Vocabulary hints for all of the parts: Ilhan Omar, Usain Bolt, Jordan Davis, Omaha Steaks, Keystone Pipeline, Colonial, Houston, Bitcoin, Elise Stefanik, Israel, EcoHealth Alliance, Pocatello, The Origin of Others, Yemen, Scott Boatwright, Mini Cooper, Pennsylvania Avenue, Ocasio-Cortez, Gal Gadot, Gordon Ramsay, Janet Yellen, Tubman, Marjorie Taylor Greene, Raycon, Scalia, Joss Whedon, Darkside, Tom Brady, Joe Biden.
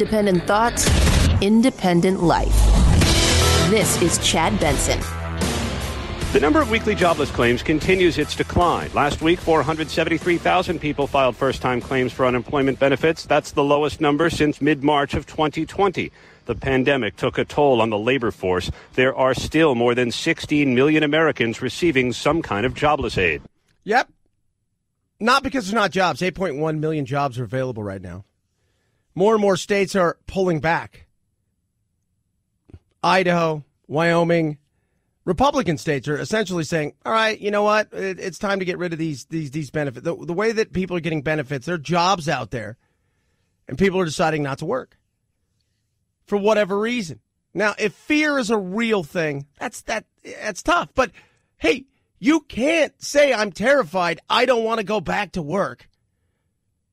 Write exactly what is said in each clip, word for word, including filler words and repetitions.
independent thoughts, independent life. This is Chad Benson. The number of weekly jobless claims continues its decline. Last week, four hundred seventy-three thousand people filed first-time claims for unemployment benefits. That's the lowest number since mid-March of twenty twenty. The pandemic took a toll on the labor force. There are still more than sixteen million Americans receiving some kind of jobless aid. Yep. Not because there's not jobs. eight point one million jobs are available right now. More and more states are pulling back. Idaho, Wyoming, Republican states are essentially saying, all right, you know what? It's time to get rid of these these these benefits. The, the way that people are getting benefits, there are jobs out there, and people are deciding not to work for whatever reason. Now, if fear is a real thing, that's that that's tough. But, hey, you can't say I'm terrified, I don't want to go back to work,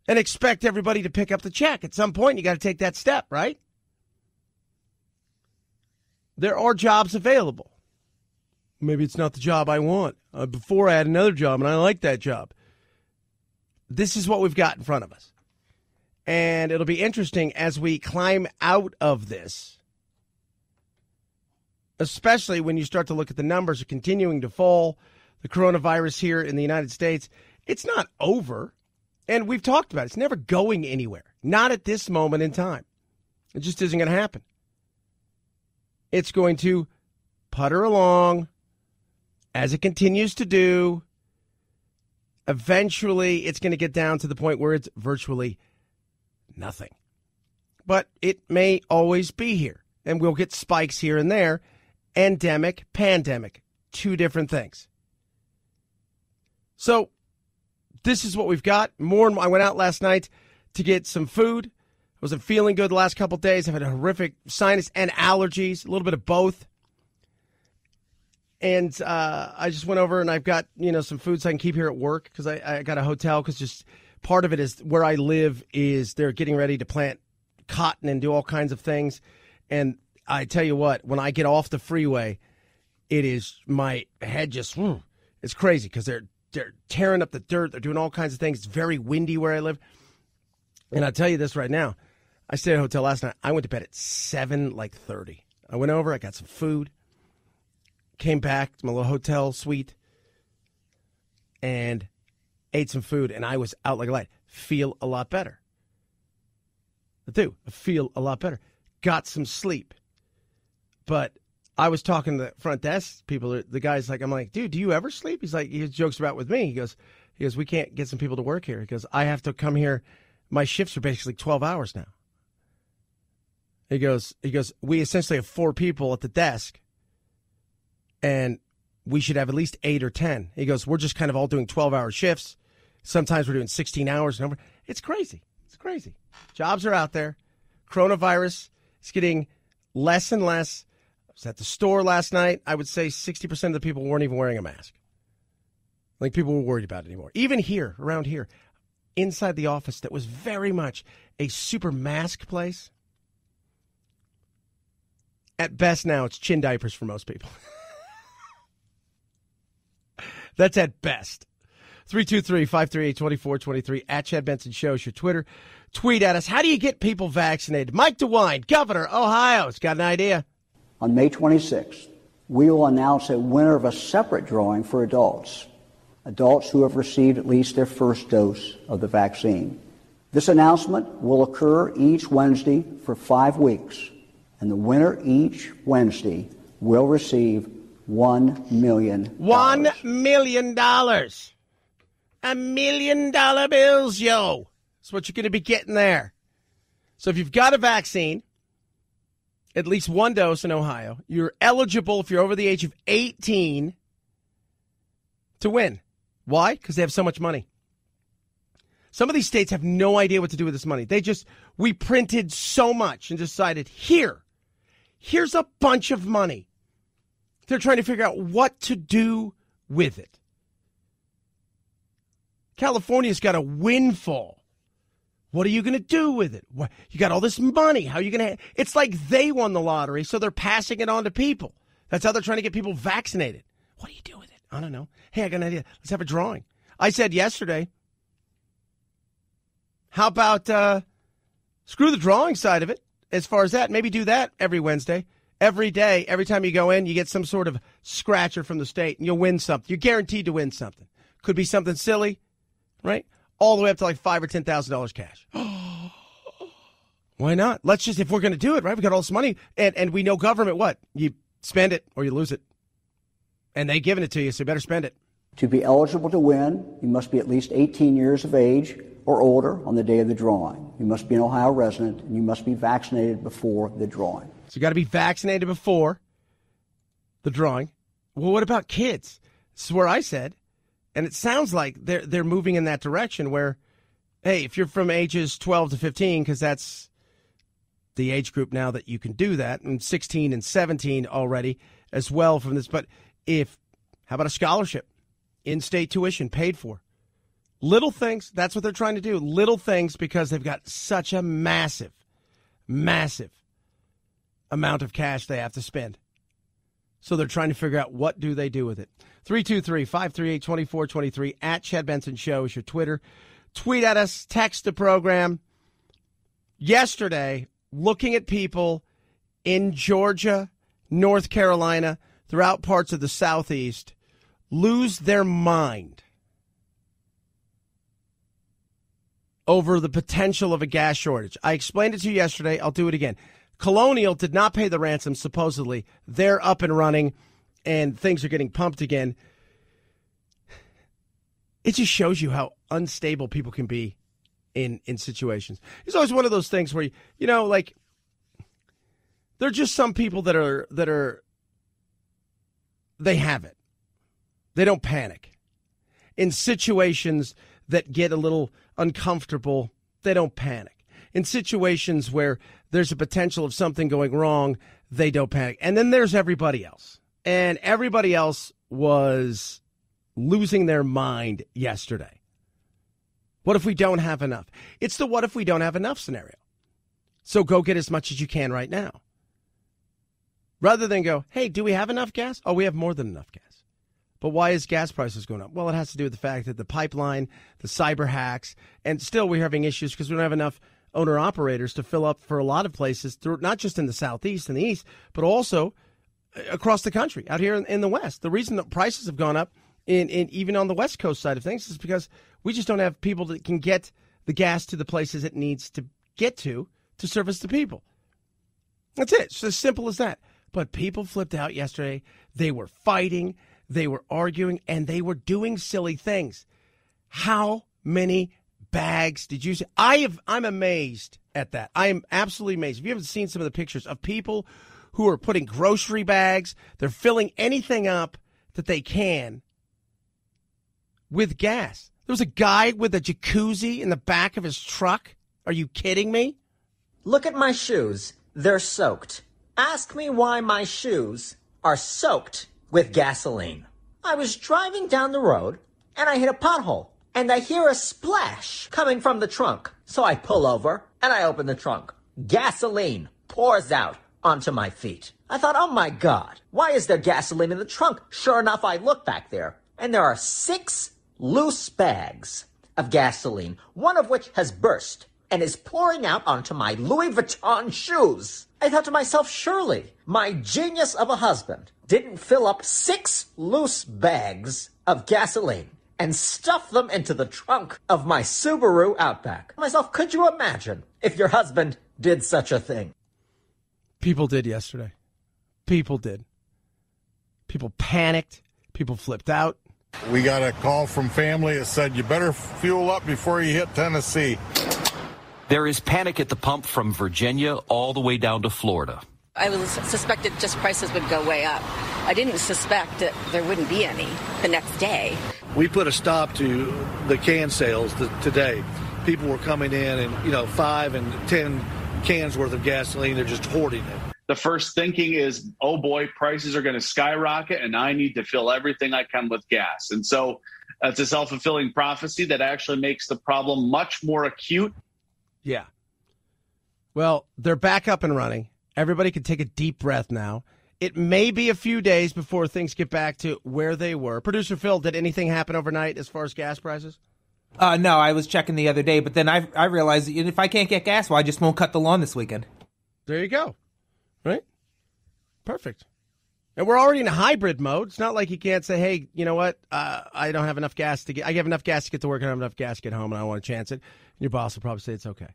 and expect everybody to pick up the check. At some point, you got to take that step, right? There are jobs available. Maybe it's not the job I want. Uh, before I had another job, and I like that job. This is what we've got in front of us. And it'll be interesting as we climb out of this, especially when you start to look at the numbers are continuing to fall. The coronavirus here in the United States, it's not over. And we've talked about it. It's never going anywhere. Not at this moment in time. It just isn't going to happen. It's going to putter along. As it continues to do, eventually it's going to get down to the point where it's virtually nothing. But it may always be here, and we'll get spikes here and there. Endemic, pandemic, two different things. So this is what we've got. More and more. I went out last night to get some food. I wasn't feeling good the last couple of days. I've had a horrific sinus and allergies, a little bit of both. And uh, I just went over and I've got, you know, some food so I can keep here at work because I, I got a hotel because just part of it is where I live is they're getting ready to plant cotton and do all kinds of things. And I tell you what, when I get off the freeway, it is my head just whew, it's crazy because they're they're tearing up the dirt. They're doing all kinds of things. It's very windy where I live. And I'll tell you this right now. I stayed at a hotel last night. I went to bed at seven, like thirty. I went over. I got some food. Came back to my little hotel suite and ate some food, and I was out like a light. Feel a lot better. I do. I feel a lot better. Got some sleep. But I was talking to the front desk people. The guy's like, I'm like, dude, do you ever sleep? He's like, he jokes about with me. He goes, he goes, we can't get some people to work here. He goes, I have to come here. My shifts are basically twelve hours now. He goes, he goes, we essentially have four people at the desk. And we should have at least eight or ten. He goes, we're just kind of all doing twelve-hour shifts. Sometimes we're doing sixteen hours. And over. It's crazy. It's crazy. Jobs are out there. Coronavirus is getting less and less. I was at the store last night. I would say sixty percent of the people weren't even wearing a mask. I think people were worried about it anymore. Even here, around here, inside the office that was very much a super mask place. At best now, it's chin diapers for most people. That's at best. three two three, five three eight, two four two three at Chad Benson Show is your Twitter. Tweet at us. How do you get people vaccinated? Mike DeWine, Governor, Ohio, has got an idea. On May twenty-sixth, we will announce a winner of a separate drawing for adults, adults who have received at least their first dose of the vaccine. This announcement will occur each Wednesday for five weeks, and the winner each Wednesday will receive One million. One million dollars. A million dollar bills, yo. That's what you're going to be getting there. So if you've got a vaccine, at least one dose in Ohio, you're eligible if you're over the age of eighteen to win. Why? Because they have so much money. Some of these states have no idea what to do with this money. They just, we printed so much and decided, here, here's a bunch of money. They're trying to figure out what to do with it. California's got a windfall. What are you going to do with it? What, you got all this money. How are you going to? It's like they won the lottery, so they're passing it on to people. That's how they're trying to get people vaccinated. What do you do with it? I don't know. Hey, I got an idea. Let's have a drawing. I said yesterday, how about uh, Screw the drawing side of it. As far as that, maybe do that every Wednesday. Every day, every time you go in, you get some sort of scratcher from the state, and you'll win something. You're guaranteed to win something. Could be something silly, right? All the way up to like five or ten thousand dollars cash. Why not? Let's just, if we're going to do it, right? We got all this money, and, and we know government. What? You spend it or you lose it, and they've given it to you, so you better spend it. To be eligible to win, you must be at least eighteen years of age or older on the day of the drawing. You must be an Ohio resident, and you must be vaccinated before the drawing. So you got to be vaccinated before the drawing. Well, what about kids? This is where I said, and it sounds like they're they're moving in that direction where, hey, if you're from ages twelve to fifteen, because that's the age group now that you can do that, and sixteen and seventeen already as well from this. But if, how about a scholarship, in-state tuition paid for? Little things, that's what they're trying to do. Little things, because they've got such a massive, massive amount of cash they have to spend. So they're trying to figure out what do they do with it. three two three, five three eight, two four two three at Chad Benson Show is your Twitter. Tweet at us, text the program. Yesterday, looking at people in Georgia, North Carolina, throughout parts of the Southeast, lose their mind over the potential of a gas shortage. I explained it to you yesterday. I'll do it again. Colonial did not pay the ransom, supposedly. They're up and running, and things are getting pumped again. It just shows you how unstable people can be in, in situations. It's always one of those things where, you, you know, like, there are just some people that are, that are, they have it. They don't panic. In situations that get a little uncomfortable, they don't panic. In situations where there's a potential of something going wrong, they don't panic. And then there's everybody else. And everybody else was losing their mind yesterday. What if we don't have enough? It's the what if we don't have enough scenario. So go get as much as you can right now. Rather than go, hey, do we have enough gas? Oh, we have more than enough gas. But why is gas prices going up? Well, it has to do with the fact that the pipeline, the cyber hacks, and still we're having issues because we don't have enough owner-operators to fill up for a lot of places, through, not just in the Southeast and the East, but also across the country, out here in, in the West. The reason that prices have gone up, in, in even on the West Coast side of things, is because we just don't have people that can get the gas to the places it needs to get to to service the people. That's it. It's as simple as that. But people flipped out yesterday. They were fighting. They were arguing, and they were doing silly things. How many bags did you see? I have, I'm amazed at that. I am absolutely amazed. If you haven't seen some of the pictures of people who are putting grocery bags, they're filling anything up that they can with gas. There was a guy with a jacuzzi in the back of his truck. Are you kidding me? Look at my shoes. They're soaked. Ask me why my shoes are soaked with gasoline. I was driving down the road, and I hit a pothole, and I hear a splash coming from the trunk. So I pull over, and I open the trunk. Gasoline pours out onto my feet. I thought, oh my God, why is there gasoline in the trunk? Sure enough, I look back there, and there are six loose bags of gasoline, one of which has burst and is pouring out onto my Louis Vuitton shoes. I thought to myself, surely my genius of a husband didn't fill up six loose bags of gasoline and stuff them into the trunk of my Subaru Outback. Myself, could you imagine if your husband did such a thing? People did yesterday. People did. People panicked. People flipped out. We got a call from family that said, you better fuel up before you hit Tennessee. There is panic at the pump from Virginia all the way down to Florida. I was suspected just prices would go way up. I didn't suspect that there wouldn't be any the next day. We put a stop to the can sales th- today. People were coming in and, you know, five and ten cans worth of gasoline. They're just hoarding it. The first thinking is, oh, boy, prices are going to skyrocket and I need to fill everything I can with gas. And so it's a self-fulfilling prophecy that actually makes the problem much more acute. Yeah. Well, they're back up and running. Everybody can take a deep breath now. It may be a few days before things get back to where they were. Producer Phil, did anything happen overnight as far as gas prices? Uh, no, I was checking the other day, but then I I realized if I can't get gas, well, I just won't cut the lawn this weekend. There you go. Right? Perfect. And we're already in hybrid mode. It's not like you can't say, hey, you know what? Uh, I don't have enough gas to get, I have enough gas to get to work, I don't have enough gas to get home, and I don't want to chance it. And your boss will probably say it's okay.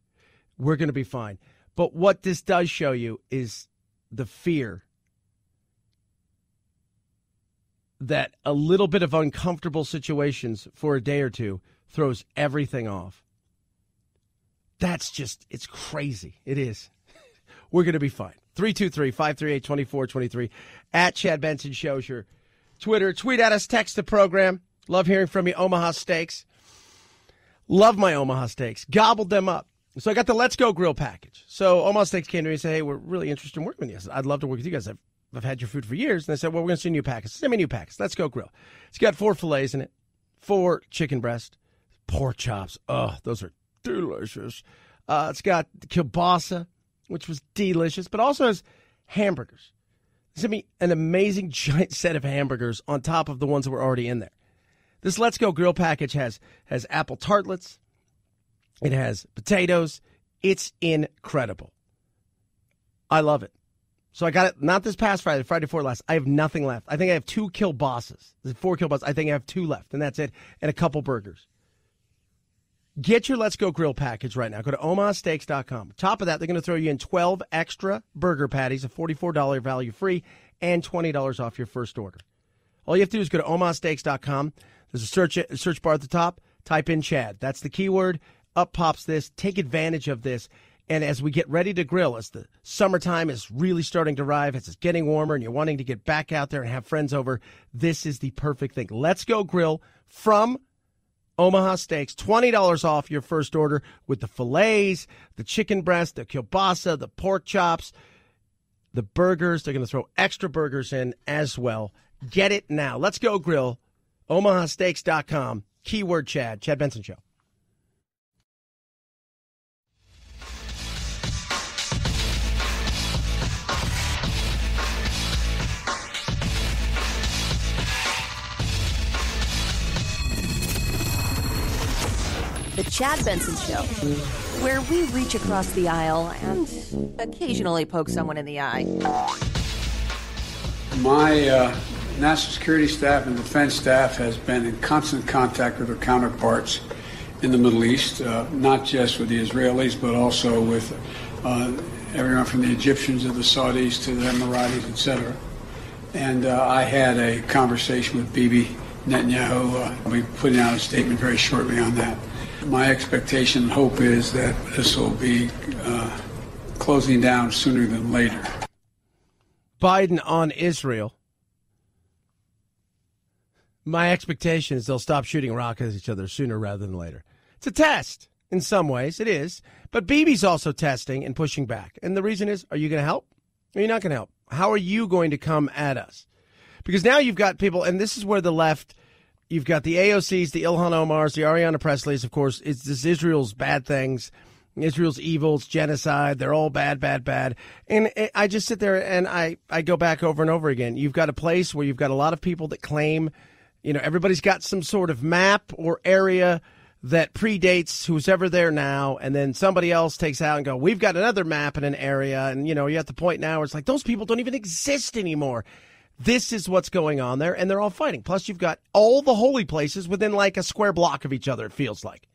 We're going to be fine. But what this does show you is the fear that a little bit of uncomfortable situations for a day or two throws everything off. That's just, it's crazy. It is. We're going to be fine. three two three, five three eight, two four two three. At Chad Benson Show's your Twitter. Tweet at us. Text the program. Love hearing from you. Omaha Steaks. Love my Omaha Steaks. Gobbled them up. So I got the Let's Go Grill package. So Omaha Steaks came to me and said, hey, we're really interested in working with you. I'd love to work with you guys. I've, I've had your food for years. And they said, well, we're going to send you a package. Send me a new package. Let's Go Grill. It's got four fillets in it, four chicken breasts, pork chops. Oh, those are delicious. Uh, it's got kielbasa, which was delicious, but also has hamburgers. They sent me an amazing giant set of hamburgers on top of the ones that were already in there. This Let's Go Grill package has has apple tartlets. It has potatoes. It's incredible. I love it. So I got it, not this past Friday, Friday before last. I have nothing left. I think I have two kielbasas. There's four kielbasas. I think I have two left, and that's it, and a couple burgers. Get your Let's Go Grill package right now. Go to omaha steaks dot com. Top of that, they're going to throw you in twelve extra burger patties, a forty-four dollars value free, and twenty dollars off your first order. All you have to do is go to omaha steaks dot com. There's a search, a search bar at the top. Type in Chad. That's the keyword. Up pops this. Take advantage of this. And as we get ready to grill, as the summertime is really starting to arrive, as it's getting warmer and you're wanting to get back out there and have friends over, this is the perfect thing. Let's Go Grill from Omaha Steaks. twenty dollars off your first order with the fillets, the chicken breast, the kielbasa, the pork chops, the burgers. They're going to throw extra burgers in as well. Get it now. Let's Go Grill, omaha steaks dot com. Keyword Chad. Chad Benson Show. The Chad Benson Show, where we reach across the aisle and occasionally poke someone in the eye. My uh, national security staff and defense staff has been in constant contact with their counterparts in the Middle East, uh, not just with the Israelis, but also with uh, everyone from the Egyptians to the Saudis to the Emiratis, et cetera. And uh, I had a conversation with Bibi Netanyahu. Uh, I'll be putting out a statement very shortly on that. My expectation and hope is that this will be uh, closing down sooner than later. Biden on Israel. My expectation is they'll stop shooting rockets at each other sooner rather than later. It's a test. In some ways, it is. But Bibi's also testing and pushing back. And the reason is, are you going to help? Or are you not going to help? How are you going to come at us? Because now you've got people, and this is where the left... You've got the A O Cs, the Ilhan Omars, the Ariana Presleys, of course. It's this Israel's bad things, Israel's evils, genocide. They're all bad, bad, bad. And I just sit there and I, I go back over and over again. You've got a place where you've got a lot of people that claim, you know, everybody's got some sort of map or area that predates who's ever there now. And then somebody else takes out and go, we've got another map in an area. And, you know, you're at the point now where it's like those people don't even exist anymore. This is what's going on there, and they're all fighting. Plus, you've got all the holy places within, like, a square block of each other, it feels like.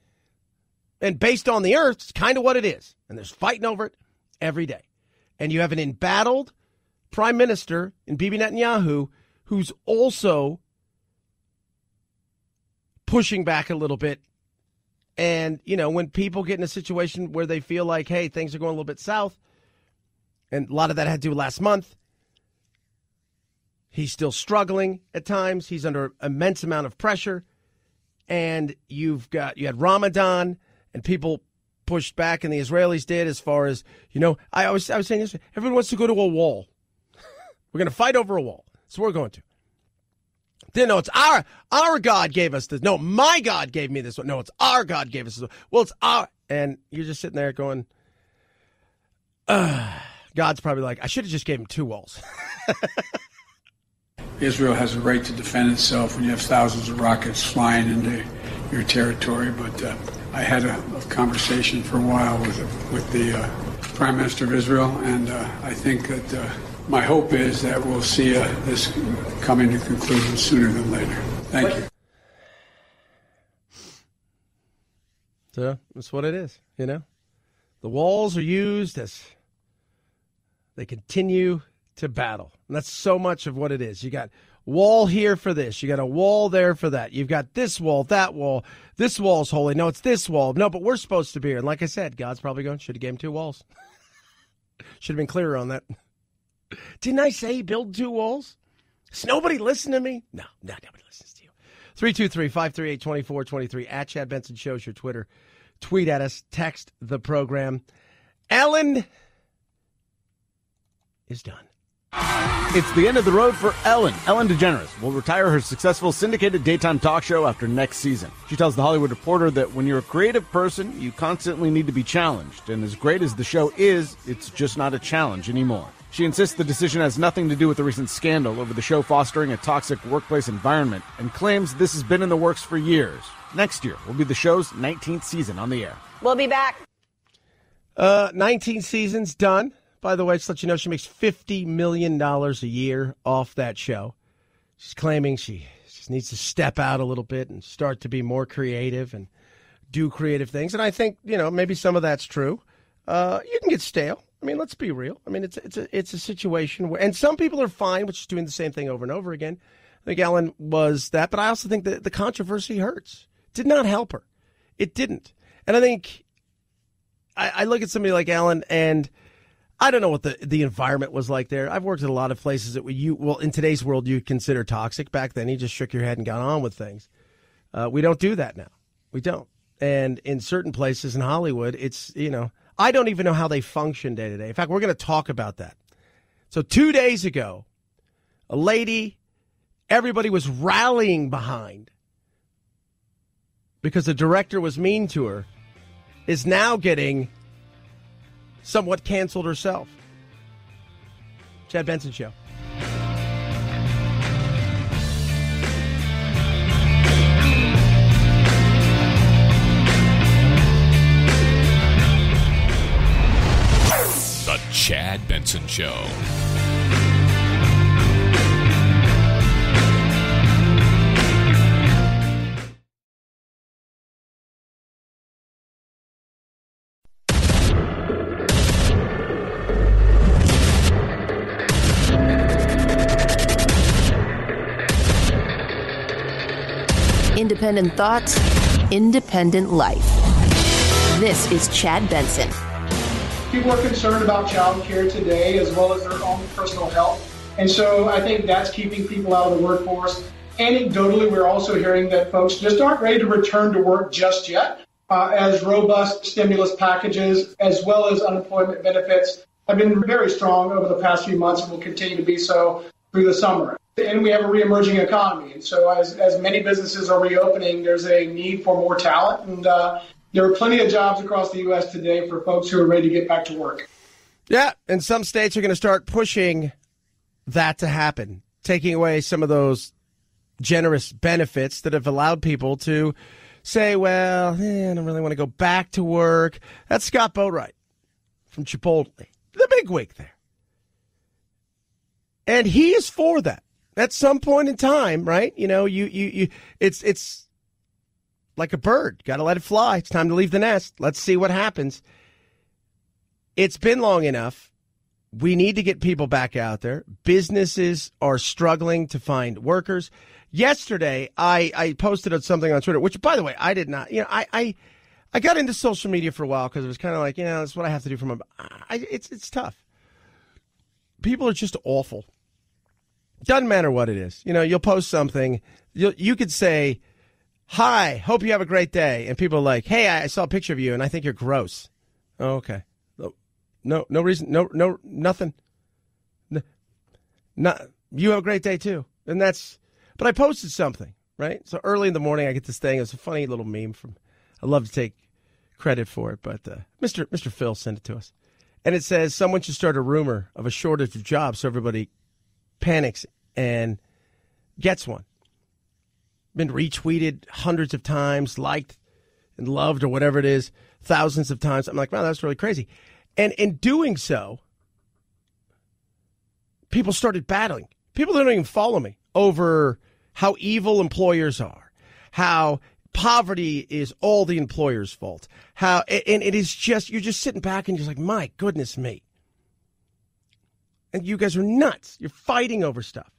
And based on the earth, it's kind of what it is. And there's fighting over it every day. And you have an embattled prime minister in Bibi Netanyahu who's also pushing back a little bit. And, you know, when people get in a situation where they feel like, hey, things are going a little bit south, and a lot of that had to do last month, he's still struggling at times. He's under immense amount of pressure. And you've got, you had Ramadan and people pushed back, and the Israelis did, as far as, you know, I always, I was saying this, everyone wants to go to a wall. We're going to fight over a wall. That's what we're going to. Then, no, it's our, our God gave us this. No, my God gave me this one. No, it's our God gave us this one. Well, it's our, and you're just sitting there going, ugh. God's probably like, I should have just gave him two walls. Israel has a right to defend itself when you have thousands of rockets flying into your territory, but uh, I had a, a conversation for a while with, with the uh, Prime Minister of Israel, and uh, I think that uh, my hope is that we'll see uh, this coming to conclusion sooner than later. Thank you. So that's what it is, you know. The walls are used as they continue to battle. And that's so much of what it is. You got wall here for this. You got a wall there for that. You've got this wall, that wall. This wall's holy. No, it's this wall. No, but we're supposed to be here. And like I said, God's probably going, should have gave him two walls. Should have been clearer on that. Didn't I say build two walls? Does nobody listen to me? No, no, nobody listens to you. three two three, five three eight, two four two three at Chad Benson Show's your Twitter. Tweet at us. Text the program. Ellen is done. It's the end of the road for Ellen. Ellen DeGeneres will retire her successful syndicated daytime talk show after next season. She tells The Hollywood Reporter that when you're a creative person, you constantly need to be challenged. And as great as the show is, it's just not a challenge anymore. She insists the decision has nothing to do with the recent scandal over the show fostering a toxic workplace environment and claims this has been in the works for years. Next year will be the show's nineteenth season on the air. We'll be back. Uh, nineteen seasons done. By the way, just to let you know, she makes fifty million dollars a year off that show. She's claiming she just needs to step out a little bit and start to be more creative and do creative things. And I think, you know, maybe some of that's true. Uh, you can get stale. I mean, let's be real. I mean, it's it's a, it's a situation where, and some people are fine with just doing the same thing over and over again. I think Ellen was that. But I also think that the controversy hurts. It did not help her. It didn't. And I think I, I look at somebody like Ellen, and I don't know what the, the environment was like there. I've worked at a lot of places that you, well, in today's world, you'd consider toxic. Back then, you just shook your head and got on with things. Uh, we don't do that now. We don't. And in certain places in Hollywood, it's, you know, I don't even know how they function day to day. In fact, we're going to talk about that. So two days ago, a lady everybody was rallying behind because the director was mean to her is now getting somewhat canceled herself. Chad Benson Show. The Chad Benson Show. Independent thoughts, independent life. This is Chad Benson. People are concerned about child care today as well as their own personal health. And so I think that's keeping people out of the workforce. Anecdotally, we're also hearing that folks just aren't ready to return to work just yet, uh, as robust stimulus packages as well as unemployment benefits have been very strong over the past few months and will continue to be so through the summer. And we have a reemerging economy. And so as, as many businesses are reopening, there's a need for more talent. And uh, there are plenty of jobs across the U S today for folks who are ready to get back to work. Yeah, and some states are going to start pushing that to happen, taking away some of those generous benefits that have allowed people to say, well, eh, I don't really want to go back to work. That's Scott Boatwright from Chipotle, the big wig there. And he is for that. At some point in time, right? You know, you, you, you, it's, it's like a bird. Got to let it fly. It's time to leave the nest. Let's see what happens. It's been long enough. We need to get people back out there. Businesses are struggling to find workers. Yesterday, I, I posted on something on Twitter, which, by the way, I did not, you know, I, I, I got into social media for a while because it was kind of like, you know, that's what I have to do for my, I, it's, it's tough. People are just awful. Doesn't matter what it is. You know, you'll post something. You you could say, hi, hope you have a great day. And people are like, hey, I saw a picture of you, and I think you're gross. Oh, okay. No, no reason. No, no, nothing. No, not, you have a great day, too. And that's, but I posted something, right? So early in the morning, I get this thing. It was a funny little meme from, I love to take credit for it, but uh, Mister Mister Phil sent it to us. And it says, someone should start a rumor of a shortage of jobs so everybody panics and gets one. been retweeted hundreds of times, liked and loved or whatever it is, thousands of times. I'm like, wow, that's really crazy. And in doing so, people started battling. People that don't even follow me over how evil employers are, how poverty is all the employer's fault, how, and it is just, you're just sitting back and you're like, my goodness me. And you guys are nuts. You're fighting over stuff.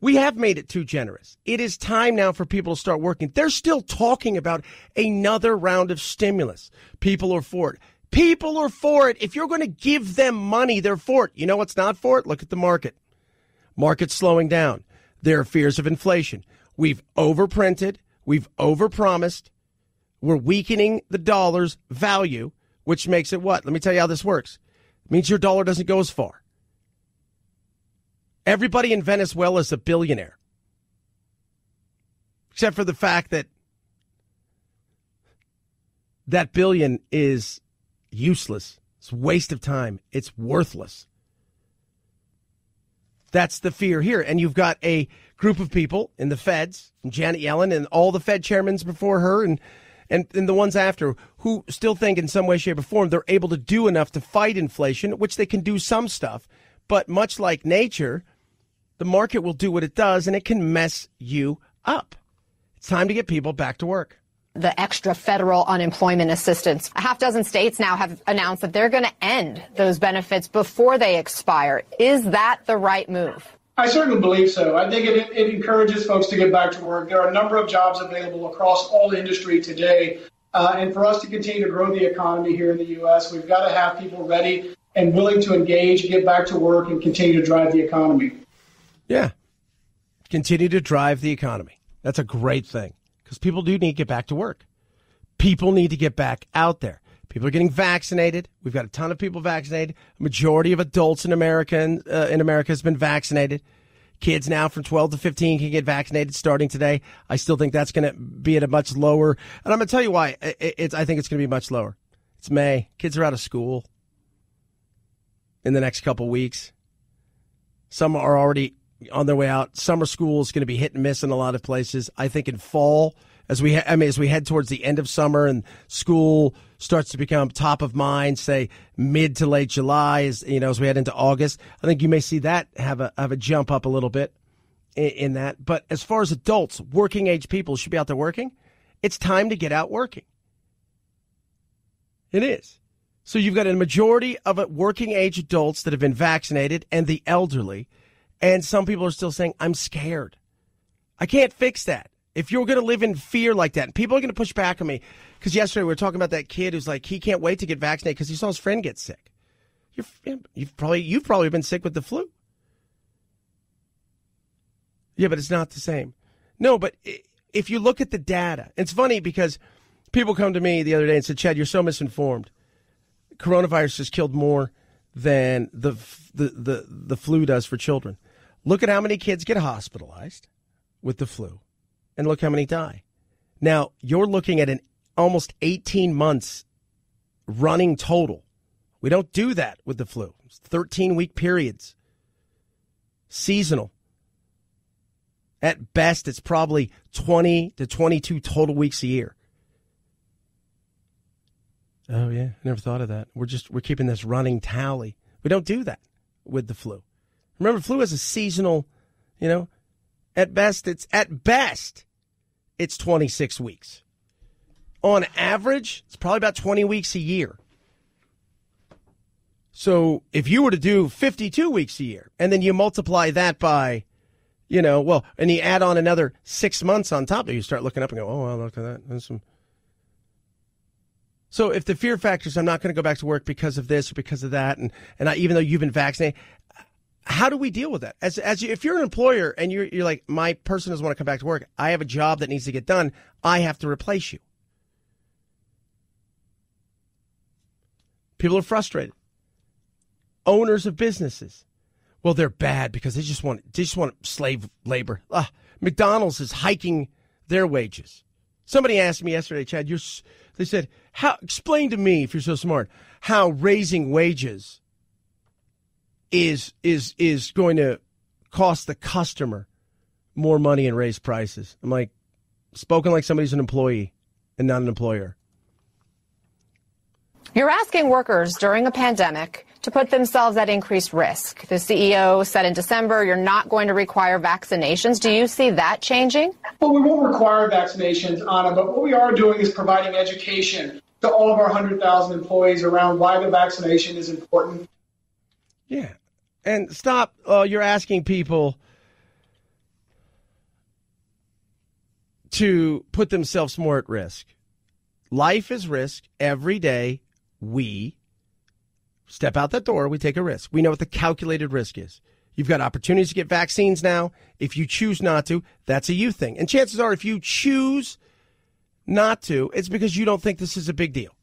We have made it too generous. It is time now for people to start working. They're still talking about another round of stimulus. People are for it. People are for it. If you're going to give them money, they're for it. You know what's not for it? Look at the market. Market's slowing down. There are fears of inflation. We've overprinted. We've overpromised. We're weakening the dollar's value, which makes it what? Let me tell you how this works. It means your dollar doesn't go as far. Everybody in Venezuela is a billionaire, except for the fact that that billion is useless. It's a waste of time. It's worthless. That's the fear here. And you've got a group of people in the feds, and Janet Yellen and all the Fed chairmen before her and, and, and the ones after, who still think in some way, shape, or form they're able to do enough to fight inflation, which they can do some stuff. But much like nature, the market will do what it does, and it can mess you up. It's time to get people back to work. The extra federal unemployment assistance. A half dozen states now have announced that they're going to end those benefits before they expire. Is that the right move? I certainly believe so. I think it, it encourages folks to get back to work. There are a number of jobs available across all industry today. Uh, and for us to continue to grow the economy here in the U S, we've got to have people ready and willing to engage, get back to work, and continue to drive the economy. Yeah. Continue to drive the economy. That's a great thing, because people do need to get back to work. People need to get back out there. People are getting vaccinated. We've got a ton of people vaccinated. A majority of adults in America, uh, in America has been vaccinated. Kids now from twelve to fifteen can get vaccinated starting today. I still think that's going to be at a much lower. And I'm going to tell you why. It's, I think it's going to be much lower. It's May. Kids are out of school in the next couple weeks. Some are already on their way out. Summer school is going to be hit and miss in a lot of places. I think in fall, as we ha- I mean, as we head towards the end of summer and school starts to become top of mind, say mid to late July, as you know, as we head into August, I think you may see that have a have a jump up a little bit in, in that. But as far as adults, working age people should be out there working. It's time to get out working. It is. So you've got a majority of working age adults that have been vaccinated and the elderly. And some people are still saying, I'm scared. I can't fix that. If you're going to live in fear like that, and people are going to push back on me. Because yesterday we were talking about that kid who's like, he can't wait to get vaccinated because he saw his friend get sick. You're, you've probably you've probably been sick with the flu. Yeah, but it's not the same. No, but if you look at the data, it's funny because people come to me the other day and said, Chad, you're so misinformed. Coronavirus has killed more than the, the the the flu does for children. Look at how many kids get hospitalized with the flu, and look how many die. Now, you're looking at an almost eighteen months running total. We don't do that with the flu. It's thirteen-week periods. Seasonal. At best, it's probably twenty to twenty-two total weeks a year. Oh, yeah. Never thought of that. We're just we're keeping this running tally. We don't do that with the flu. Remember, flu is a seasonal, you know, at best, it's at best, it's twenty-six weeks. On average, it's probably about twenty weeks a year. So if you were to do fifty-two weeks a year and then you multiply that by, you know, well, and you add on another six months on top of it, you start looking up and go, oh, well, look at that. There's some. So if the fear factor is I'm not going to go back to work because of this or because of that, and, and I, even though you've been vaccinated, how do we deal with that? As as you, if you're an employer and you're, you're like, my person doesn't want to come back to work, I have a job that needs to get done, I have to replace you. People are frustrated. Owners of businesses. Well, they're bad because they just want they just want slave labor. Ah, McDonald's is hiking their wages. Somebody asked me yesterday, Chad, you're, they said, "How? Explain to me, if you're so smart, how raising wages is is is going to cost the customer more money and raise prices." I'm like, spoken like somebody's an employee and not an employer. You're asking workers during a pandemic to put themselves at increased risk. The C E O said in December, you're not going to require vaccinations. Do you see that changing? Well, we won't require vaccinations, Anna, but what we are doing is providing education to all of our one hundred thousand employees around why the vaccination is important. Yeah. And stop. Uh, you're asking people to put themselves more at risk. Life is risk. Every day we step out that door, we take a risk. We know what the calculated risk is. You've got opportunities to get vaccines now. If you choose not to, that's a you thing. And chances are if you choose not to, it's because you don't think this is a big deal.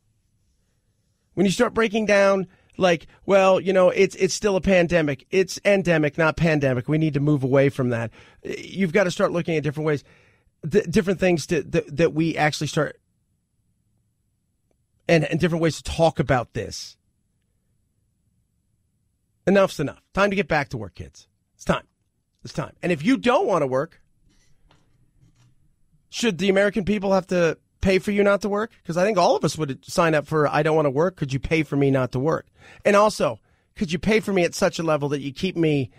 When you start breaking down like, well, you know, it's it's still a pandemic. It's endemic, not pandemic. We need to move away from that. You've got to start looking at different ways, th- different things to, th- that we actually start and, and different ways to talk about this. Enough's enough. Time to get back to work, kids. It's time. It's time. And if you don't want to work, should the American people have to pay for you not to work? Because I think all of us would sign up for, I don't want to work. Could you pay for me not to work? And also, could you pay for me at such a level that you keep me,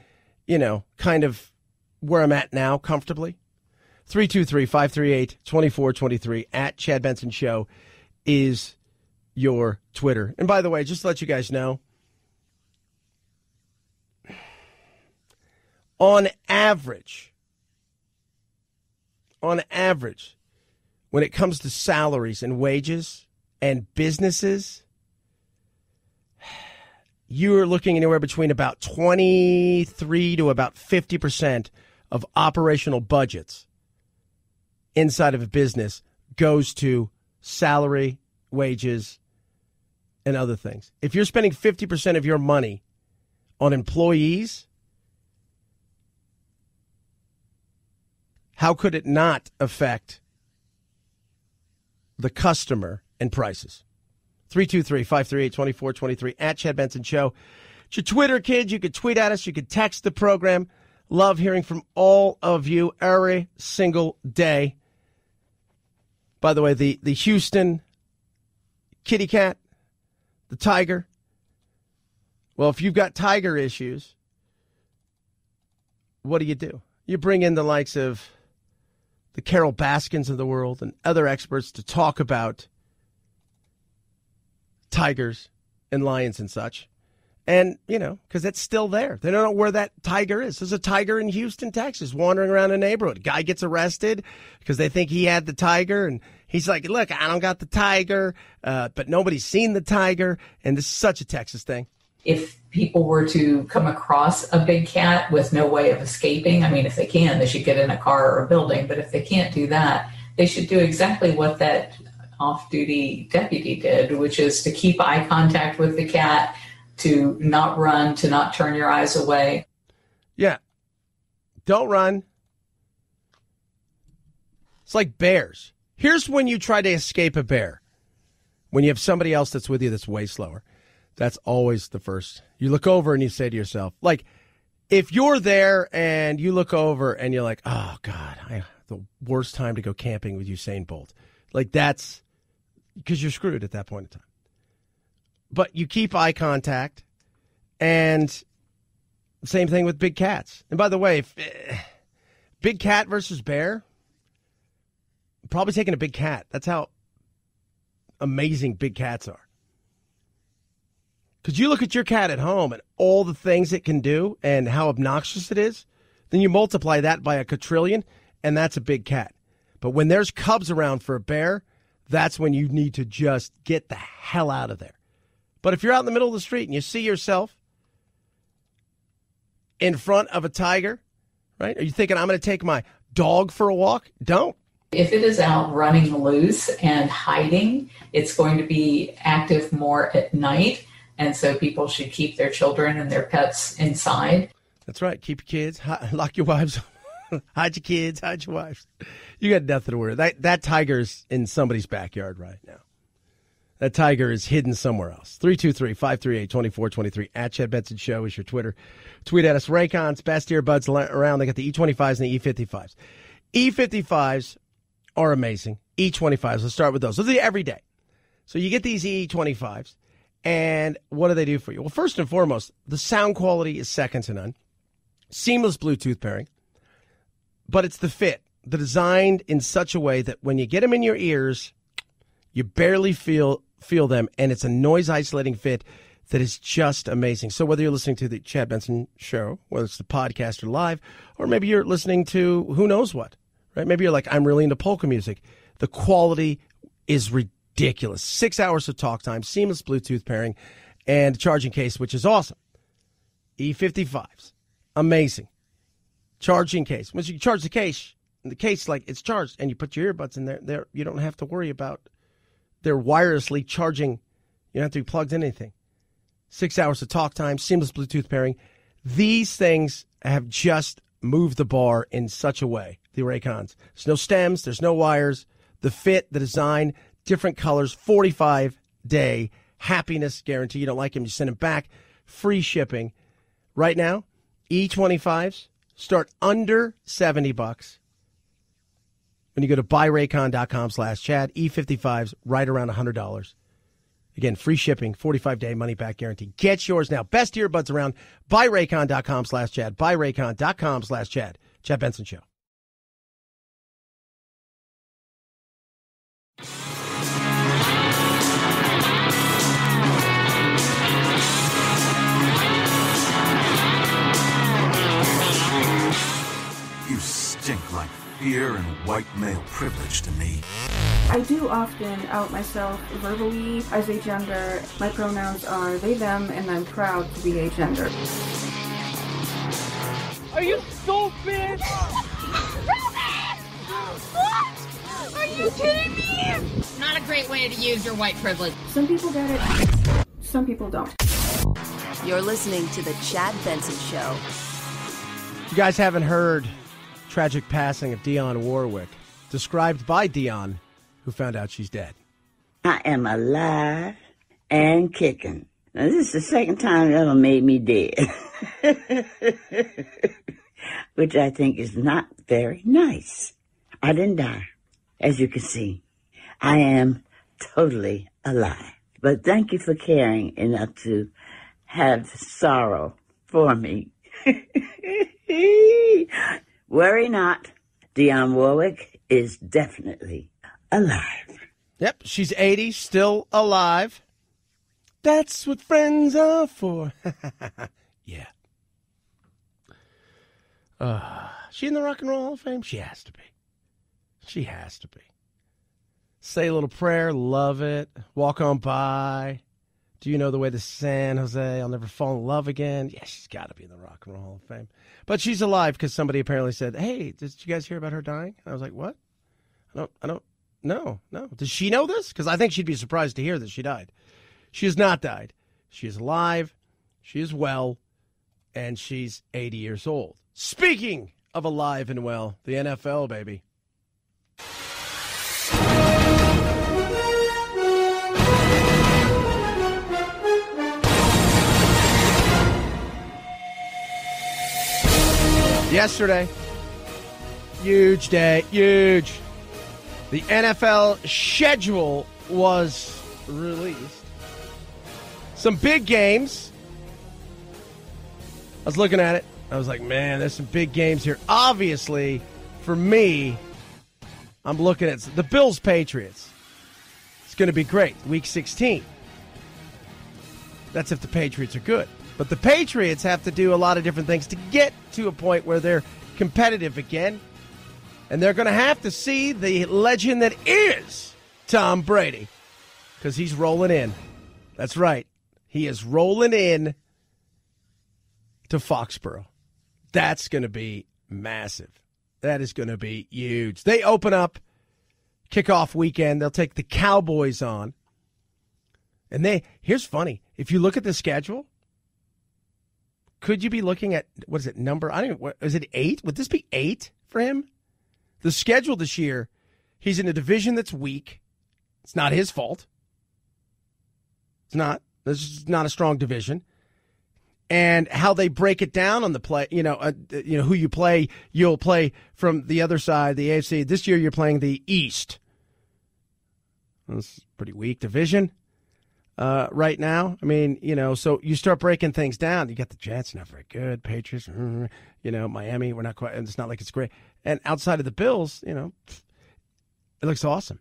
you know, kind of where I'm at now comfortably? three two three, five three eight, two four two three at Chad Benson Show is your Twitter. And by the way, just to let you guys know, on average, on average, when it comes to salaries and wages and businesses, you're looking anywhere between about twenty-three to about fifty percent of operational budgets inside of a business goes to salary, wages, and other things. If you're spending fifty percent of your money on employees, how could it not affect the customer and prices? three two three, five three eight, two four two three at Chad Benson Show. It's your Twitter, kid. You could tweet at us. You could text the program. Love hearing from all of you every single day. By the way, the, the Houston kitty cat, the tiger. Well, if you've got tiger issues, what do you do? You bring in the likes of the Carol Baskins of the world and other experts to talk about tigers and lions and such. And, you know, because it's still there. They don't know where that tiger is. There's a tiger in Houston, Texas, wandering around a neighborhood. Guy gets arrested because they think he had the tiger. And he's like, look, I don't got the tiger, uh, but nobody's seen the tiger. And this is such a Texas thing. If people were to come across a big cat with no way of escaping, I mean, if they can, they should get in a car or a building. But if they can't do that, they should do exactly what that off-duty deputy did, which is to keep eye contact with the cat, to not run, to not turn your eyes away. Yeah. Don't run. It's like bears. Here's when you try to escape a bear. When you have somebody else that's with you that's way slower. That's always the first. You look over and you say to yourself, like, if you're there and you look over and you're like, oh, God, I, the worst time to go camping with Usain Bolt. Like, that's because you're screwed at that point in time. But you keep eye contact, and same thing with big cats. And by the way, if, eh, big cat versus bear, probably taking a big cat. That's how amazing big cats are. Because you look at your cat at home and all the things it can do and how obnoxious it is, then you multiply that by a quadrillion, and that's a big cat. But when there's cubs around for a bear, that's when you need to just get the hell out of there. But if you're out in the middle of the street and you see yourself in front of a tiger, right? Are you thinking, I'm going to take my dog for a walk? Don't. If it is out running loose and hiding, it's going to be active more at night. And so people should keep their children and their pets inside. That's right. Keep your kids. Hi, lock your wives. Hide your kids. Hide your wives. You got nothing to worry. That that tiger's in somebody's backyard right now. That tiger is hidden somewhere else. three two three, five three eight, two four two three at Chad Benson Show is your Twitter. Tweet at us. Raycon's best earbuds around. They got the E twenty-fives and the E fifty-fives. E fifty-fives are amazing. E twenty-fives. Let's start with those. Those are every day. So you get these E twenty-fives, and what do they do for you? Well, first and foremost, the sound quality is second to none. Seamless Bluetooth pairing, but it's the fit. They're designed in such a way that when you get them in your ears, you barely feel feel them, and it's a noise-isolating fit that is just amazing. So whether you're listening to the Chad Benson Show, whether it's the podcast or live, or maybe you're listening to who knows what, right? Maybe you're like, I'm really into polka music. The quality is ridiculous. Six hours of talk time, seamless Bluetooth pairing, and charging case, which is awesome. E fifty-fives. Amazing. Charging case. Once you charge the case, and the case, like, it's charged, and you put your earbuds in there, there you don't have to worry about they're wirelessly charging. You don't have to be plugged in anything. Six hours of talk time, seamless Bluetooth pairing. These things have just moved the bar in such a way, the Raycons. There's no stems. There's no wires. The fit, the design, different colors, forty-five day happiness guarantee. You don't like them, you send them back. Free shipping. Right now, E twenty-fives start under seventy bucks. When you go to buyraycon.com slash Chad, E fifty-fives right around one hundred dollars. Again, free shipping, forty-five day money-back guarantee. Get yours now. Best earbuds around. Buyraycon.com slash Chad. Buyraycon.com slash Chad. Chad Benson Show. You stink like fear and white male privilege to me. I do often out myself verbally as a gender. My pronouns are they, them, and I'm proud to be a gender. Are you stupid? What? Are you kidding me? Not a great way to use your white privilege. Some people get it. Some people don't. You're listening to The Chad Benson Show. You guys haven't heard tragic passing of Dionne Warwick, described by Dionne, who found out she's dead. I am alive and kicking. Now, this is the second time it ever made me dead, which I think is not very nice. I didn't die, as you can see. I am totally alive. But thank you for caring enough to have sorrow for me. Worry not, Dionne Warwick is definitely alive. Yep, she's eighty, still alive. That's what friends are for. Yeah. Uh, she in the Rock and Roll Hall of Fame? She has to be. She has to be. Say a Little Prayer, love it. Walk On By. Do You Know the Way to San Jose? I'll Never Fall in Love Again. Yeah, she's got to be in the Rock and Roll Hall of Fame. But she's alive because somebody apparently said, hey, did you guys hear about her dying? And I was like, what? I don't, I don't, no, no. Does she know this? Because I think she'd be surprised to hear that she died. She has not died. She is alive. She is well. And she's eighty years old. Speaking of alive and well, the N F L, baby. Yesterday, huge day, huge. The N F L schedule was released. Some big games. I was looking at it. I was like, man, there's some big games here. Obviously, for me, I'm looking at the Bills-Patriots. It's going to be great. Week sixteen. That's if the Patriots are good. But the Patriots have to do a lot of different things to get to a point where they're competitive again. And they're going to have to see the legend that is Tom Brady, because he's rolling in. That's right. He is rolling in to Foxborough. That's going to be massive. That is going to be huge. They open up kickoff weekend. They'll take the Cowboys on. And they here's funny. If you look at the schedule, could you be looking at, what is it, number? I don't even, is it eight? Would this be eight for him? The schedule this year, he's in a division that's weak. It's not his fault. It's not. This is not a strong division. and how they break it down on the play. You know, uh, you know who you play. You'll play from the other side, the A F C. This year, you're playing the East. That's a pretty weak division uh, right now. I mean, you know, so you start breaking things down. You got the Jets, not very good. Patriots, you know, Miami, we're not quite. And it's not like it's great. And outside of the Bills, you know, it looks awesome.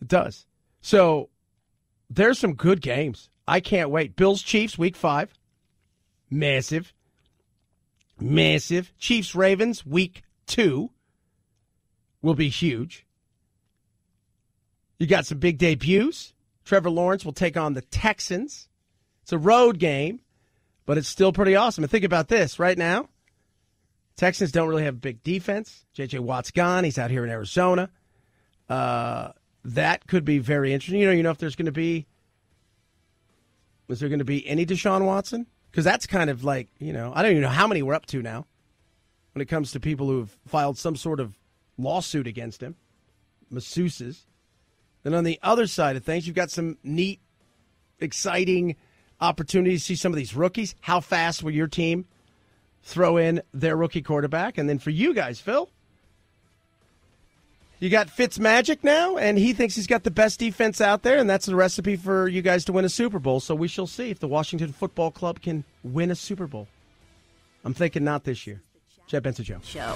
It does. So there's some good games. I can't wait. Bills, Chiefs, week five. Massive. Massive. Chiefs, Ravens, week two will be huge. You got some big debuts. Trevor Lawrence will take on the Texans. It's a road game, but it's still pretty awesome. And think about this right now. Texans don't really have a big defense. J J. Watt's gone. He's out here in Arizona. Uh, that could be very interesting. You know, you know if there's going to be – was there going to be any Deshaun Watson? Because that's kind of like, you know, I don't even know how many we're up to now when it comes to people who have filed some sort of lawsuit against him, masseuses. Then on the other side of things, you've got some neat, exciting opportunities to see some of these rookies. How fast will your team throw in their rookie quarterback? And then for you guys, Phil, you got Fitzmagic now, and he thinks he's got the best defense out there, and that's the recipe for you guys to win a Super Bowl. So we shall see if the Washington Football Club can win a Super Bowl. I'm thinking not this year. Chad Benson Joe. Show.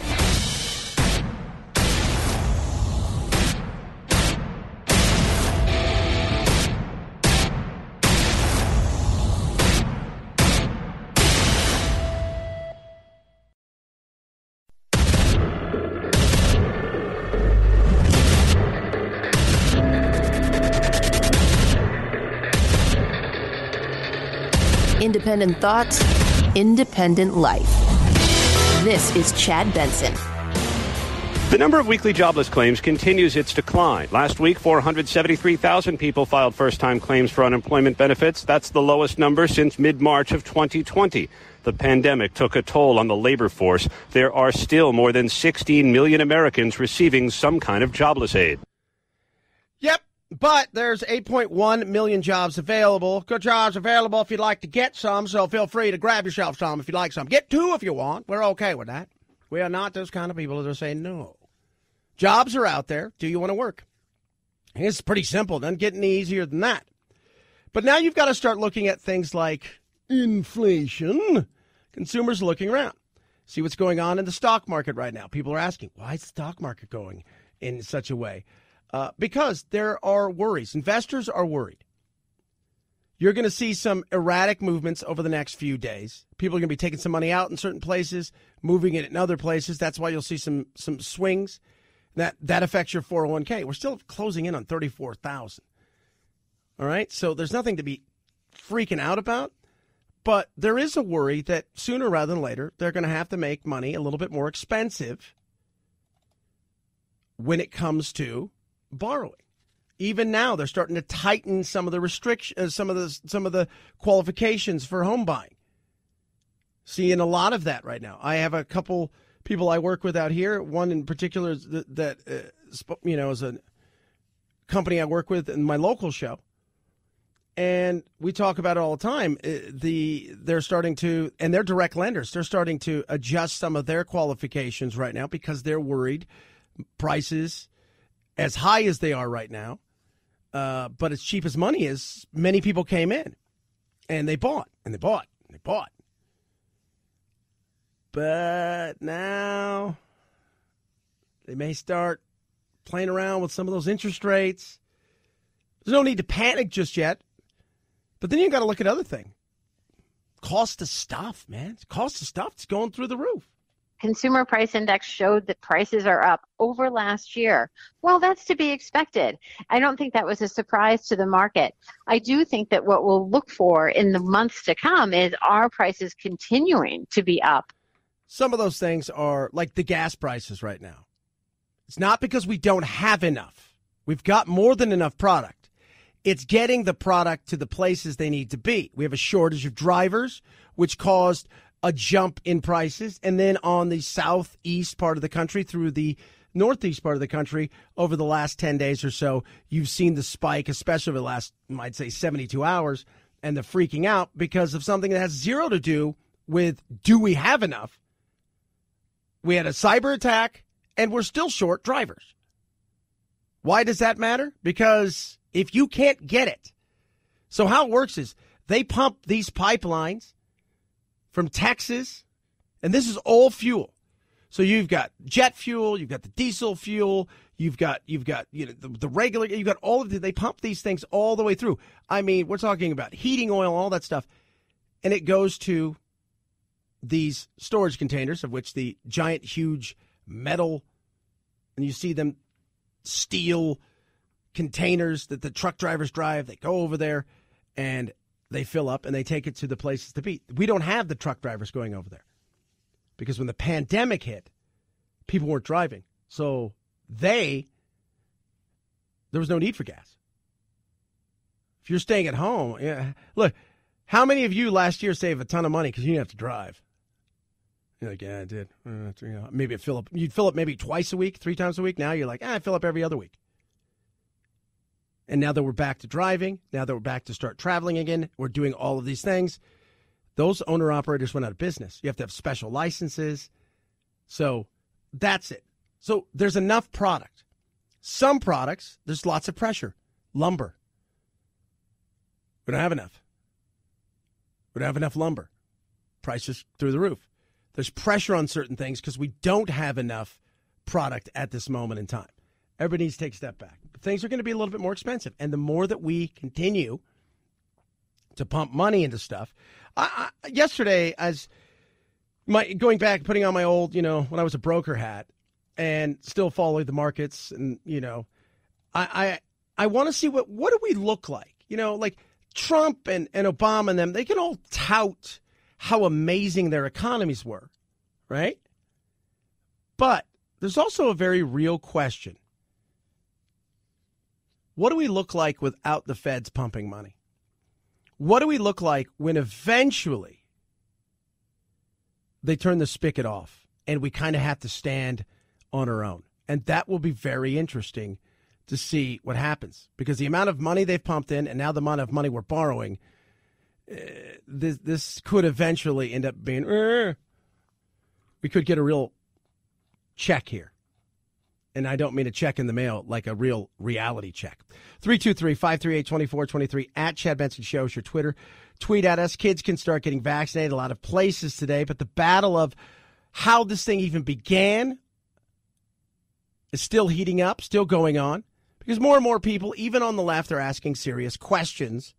Independent thoughts, independent life. This is Chad Benson. The number of weekly jobless claims continues its decline. Last week, four hundred seventy-three thousand people filed first-time claims for unemployment benefits. That's the lowest number since mid-March of twenty twenty. The pandemic took a toll on the labor force. There are still more than sixteen million Americans receiving some kind of jobless aid. Yep. But there's eight point one million jobs available. Good jobs available if you'd like to get some, so feel free to grab yourself some if you'd like some. Get two if you want. We're okay with that. We are not those kind of people that are saying no. Jobs are out there. Do you want to work? It's pretty simple. Doesn't get any easier than that. But now you've got to start looking at things like inflation. Consumers looking around. See what's going on in the stock market right now. People are asking, why is the stock market going in such a way? Uh, because there are worries. Investors are worried. You're going to see some erratic movements over the next few days. People are going to be taking some money out in certain places, moving it in other places. That's why you'll see some some swings. That that affects your four oh one k. We're still closing in on thirty-four thousand. All right? So there's nothing to be freaking out about. But there is a worry that sooner rather than later, they're going to have to make money a little bit more expensive when it comes to borrowing. Even now, they're starting to tighten some of the restrictions, some of the some of the qualifications for home buying. Seeing a lot of that right now. I have a couple people I work with out here. One in particular that, that uh, you know is a company I work with in my local show, and we talk about it all the time. The they're starting to, and they're direct lenders. They're starting to adjust some of their qualifications right now because they're worried prices. As high as they are right now, uh, but as cheap as money is, many people came in and they bought and they bought and they bought. But now they may start playing around with some of those interest rates. There's no need to panic just yet. But then you've got to look at other things. Cost of stuff, man. Cost of stuff is going through the roof. Consumer Price Index showed that prices are up over last year. Well, that's to be expected. I don't think that was a surprise to the market. I do think that what we'll look for in the months to come is are prices continuing to be up. Some of those things are like the gas prices right now. It's not because we don't have enough. We've got more than enough product. It's getting the product to the places they need to be. We have a shortage of drivers, which caused a jump in prices, and then on the southeast part of the country through the northeast part of the country over the last ten days or so, you've seen the spike, especially over the last, I'd say, seventy-two hours and the freaking out because of something that has zero to do with do we have enough? We had a cyber attack, and we're still short drivers. Why does that matter? Because if you can't get it. So how it works is they pump these pipelines from Texas, and this is all fuel. So you've got jet fuel, you've got the diesel fuel, you've got you've got you know the, the regular, you've got all of the, they pump these things all the way through. I mean, we're talking about heating oil and all that stuff, and it goes to these storage containers, of which the giant, huge metal, and you see them steel containers that the truck drivers drive. They go over there and they fill up and they take it to the places to be. We don't have the truck drivers going over there because when the pandemic hit, people weren't driving. So they, there was no need for gas. If you're staying at home, yeah, look, how many of you last year saved a ton of money because you didn't have to drive? You're like, yeah, I did. Uh, you know, maybe fill up. You'd fill up maybe twice a week, three times a week. Now you're like, ah, I fill up every other week. And now that we're back to driving, now that we're back to start traveling again, we're doing all of these things. Those owner-operators went out of business. You have to have special licenses. So that's it. So there's enough product. Some products, there's lots of pressure. Lumber. We don't have enough. We don't have enough lumber. Prices through the roof. There's pressure on certain things because we don't have enough product at this moment in time. Everybody needs to take a step back. But things are going to be a little bit more expensive. And the more that we continue to pump money into stuff. I, I, yesterday, as my going back, putting on my old, you know, when I was a broker hat and still following the markets and, you know, I I, I want to see what, what do we look like? You know, like Trump and, and Obama and them, they can all tout how amazing their economies were, right? But there's also a very real question. What do we look like without the feds pumping money? What do we look like when eventually they turn the spigot off and we kind of have to stand on our own? And that will be very interesting to see what happens, because the amount of money they've pumped in and now the amount of money we're borrowing, Uh, this this could eventually end up being, uh, we could get a real check here. And I don't mean a check in the mail, like a real reality check. three two three, five three eight, two four two three at Chad Benson Show is your Twitter. Tweet at us. Kids can start getting vaccinated a lot of places today, but the battle of how this thing even began is still heating up, still going on, because more and more people, even on the left, are asking serious questions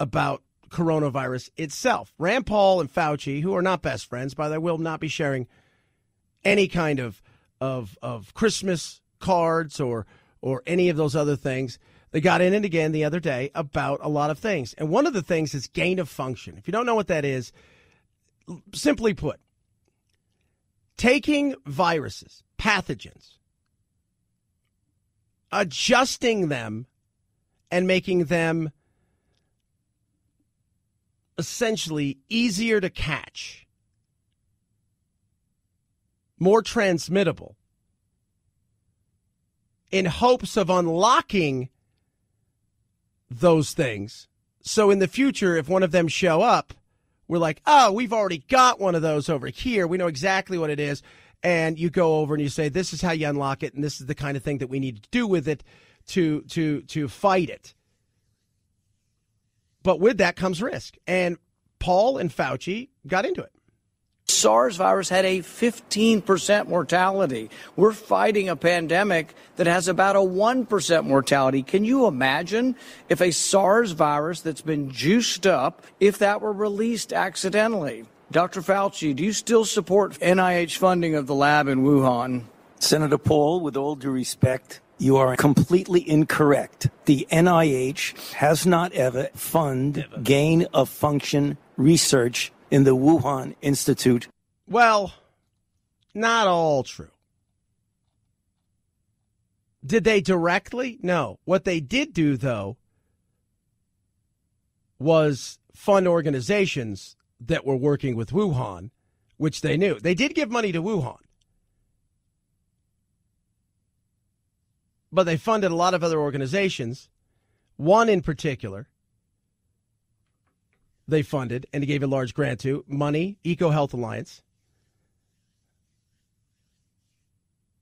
about coronavirus itself. Rand Paul and Fauci, who are not best friends, by the way, will not be sharing any kind of of of Christmas cards or or any of those other things. They got in it again the other day about a lot of things. And one of the things is gain of function. If you don't know what that is, simply put, taking viruses, pathogens, adjusting them and making them essentially easier to catch, more transmittable, in hopes of unlocking those things. So in the future, if one of them show up, we're like, oh, we've already got one of those over here. We know exactly what it is. And you go over and you say, this is how you unlock it. And this is the kind of thing that we need to do with it to, to, to fight it. But with that comes risk. And Paul and Fauci got into it. SARS virus had a fifteen percent mortality. We're fighting a pandemic that has about a one percent mortality. Can you imagine if a SARS virus that's been juiced up, if that were released accidentally? Doctor Fauci, do you still support N I H funding of the lab in Wuhan? Senator Paul, with all due respect, you are completely incorrect. The N I H has not ever funded gain-of-function research in the Wuhan Institute. Well, not all true. Did they directly? No. What they did do, though, was fund organizations that were working with Wuhan, which they knew. They did give money to Wuhan. But they funded a lot of other organizations, one in particular, they funded, and he gave a large grant to, money, EcoHealth Alliance.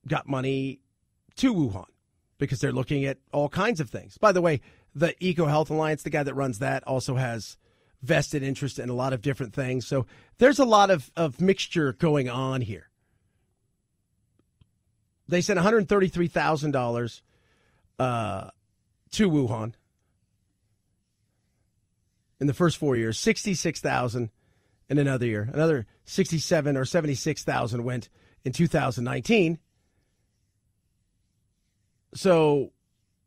Got money to Wuhan because they're looking at all kinds of things. By the way, the EcoHealth Alliance, the guy that runs that, also has vested interest in a lot of different things. So there's a lot of, of mixture going on here. They sent one hundred thirty-three thousand dollars uh, to Wuhan in the first four years, sixty-six thousand dollars in another year. Another sixty-seven thousand dollars or seventy-six thousand dollars went in two thousand nineteen. So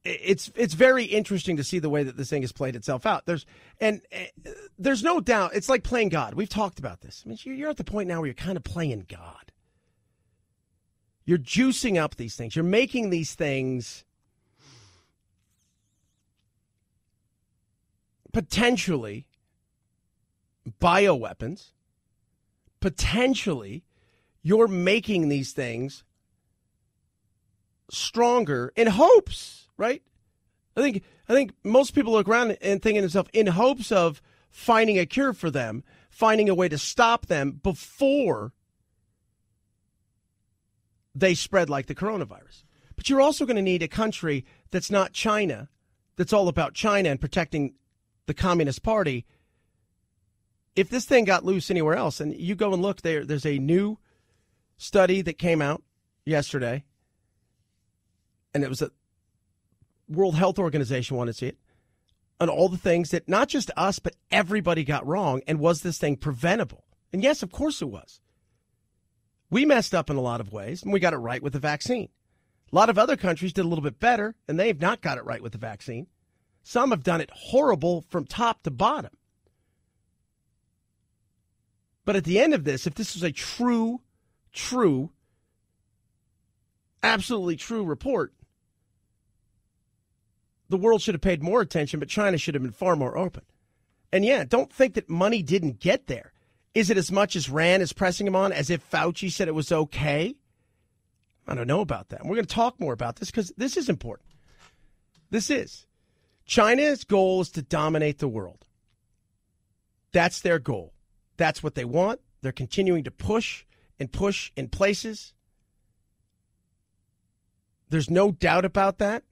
it's it's very interesting to see the way that this thing has played itself out. There's and uh, there's no doubt. It's like playing God. We've talked about this. I mean, you're at the point now where you're kind of playing God. You're juicing up these things. You're making these things potentially bioweapons. Potentially, you're making these things stronger in hopes, right? I think I think most people look around and thinking to themselves, in hopes of finding a cure for them, finding a way to stop them before they spread like the coronavirus. But you're also going to need a country that's not China, that's all about China and protecting the Communist Party. If this thing got loose anywhere else, and you go and look, there, there's a new study that came out yesterday, and it was a World Health Organization wanted to see it, on all the things that not just us, but everybody got wrong, and was this thing preventable? And yes, of course it was. We messed up in a lot of ways, and we got it right with the vaccine. A lot of other countries did a little bit better, and they've not got it right with the vaccine. Some have done it horrible from top to bottom. But at the end of this, if this was a true, true, absolutely true report, the world should have paid more attention, but China should have been far more open. And yeah, don't think that money didn't get there. Is it as much as Rand is pressing him on, as if Fauci said it was okay? I don't know about that. And we're going to talk more about this because this is important. This is. China's goal is to dominate the world. That's their goal. That's what they want. They're continuing to push and push in places. There's no doubt about that.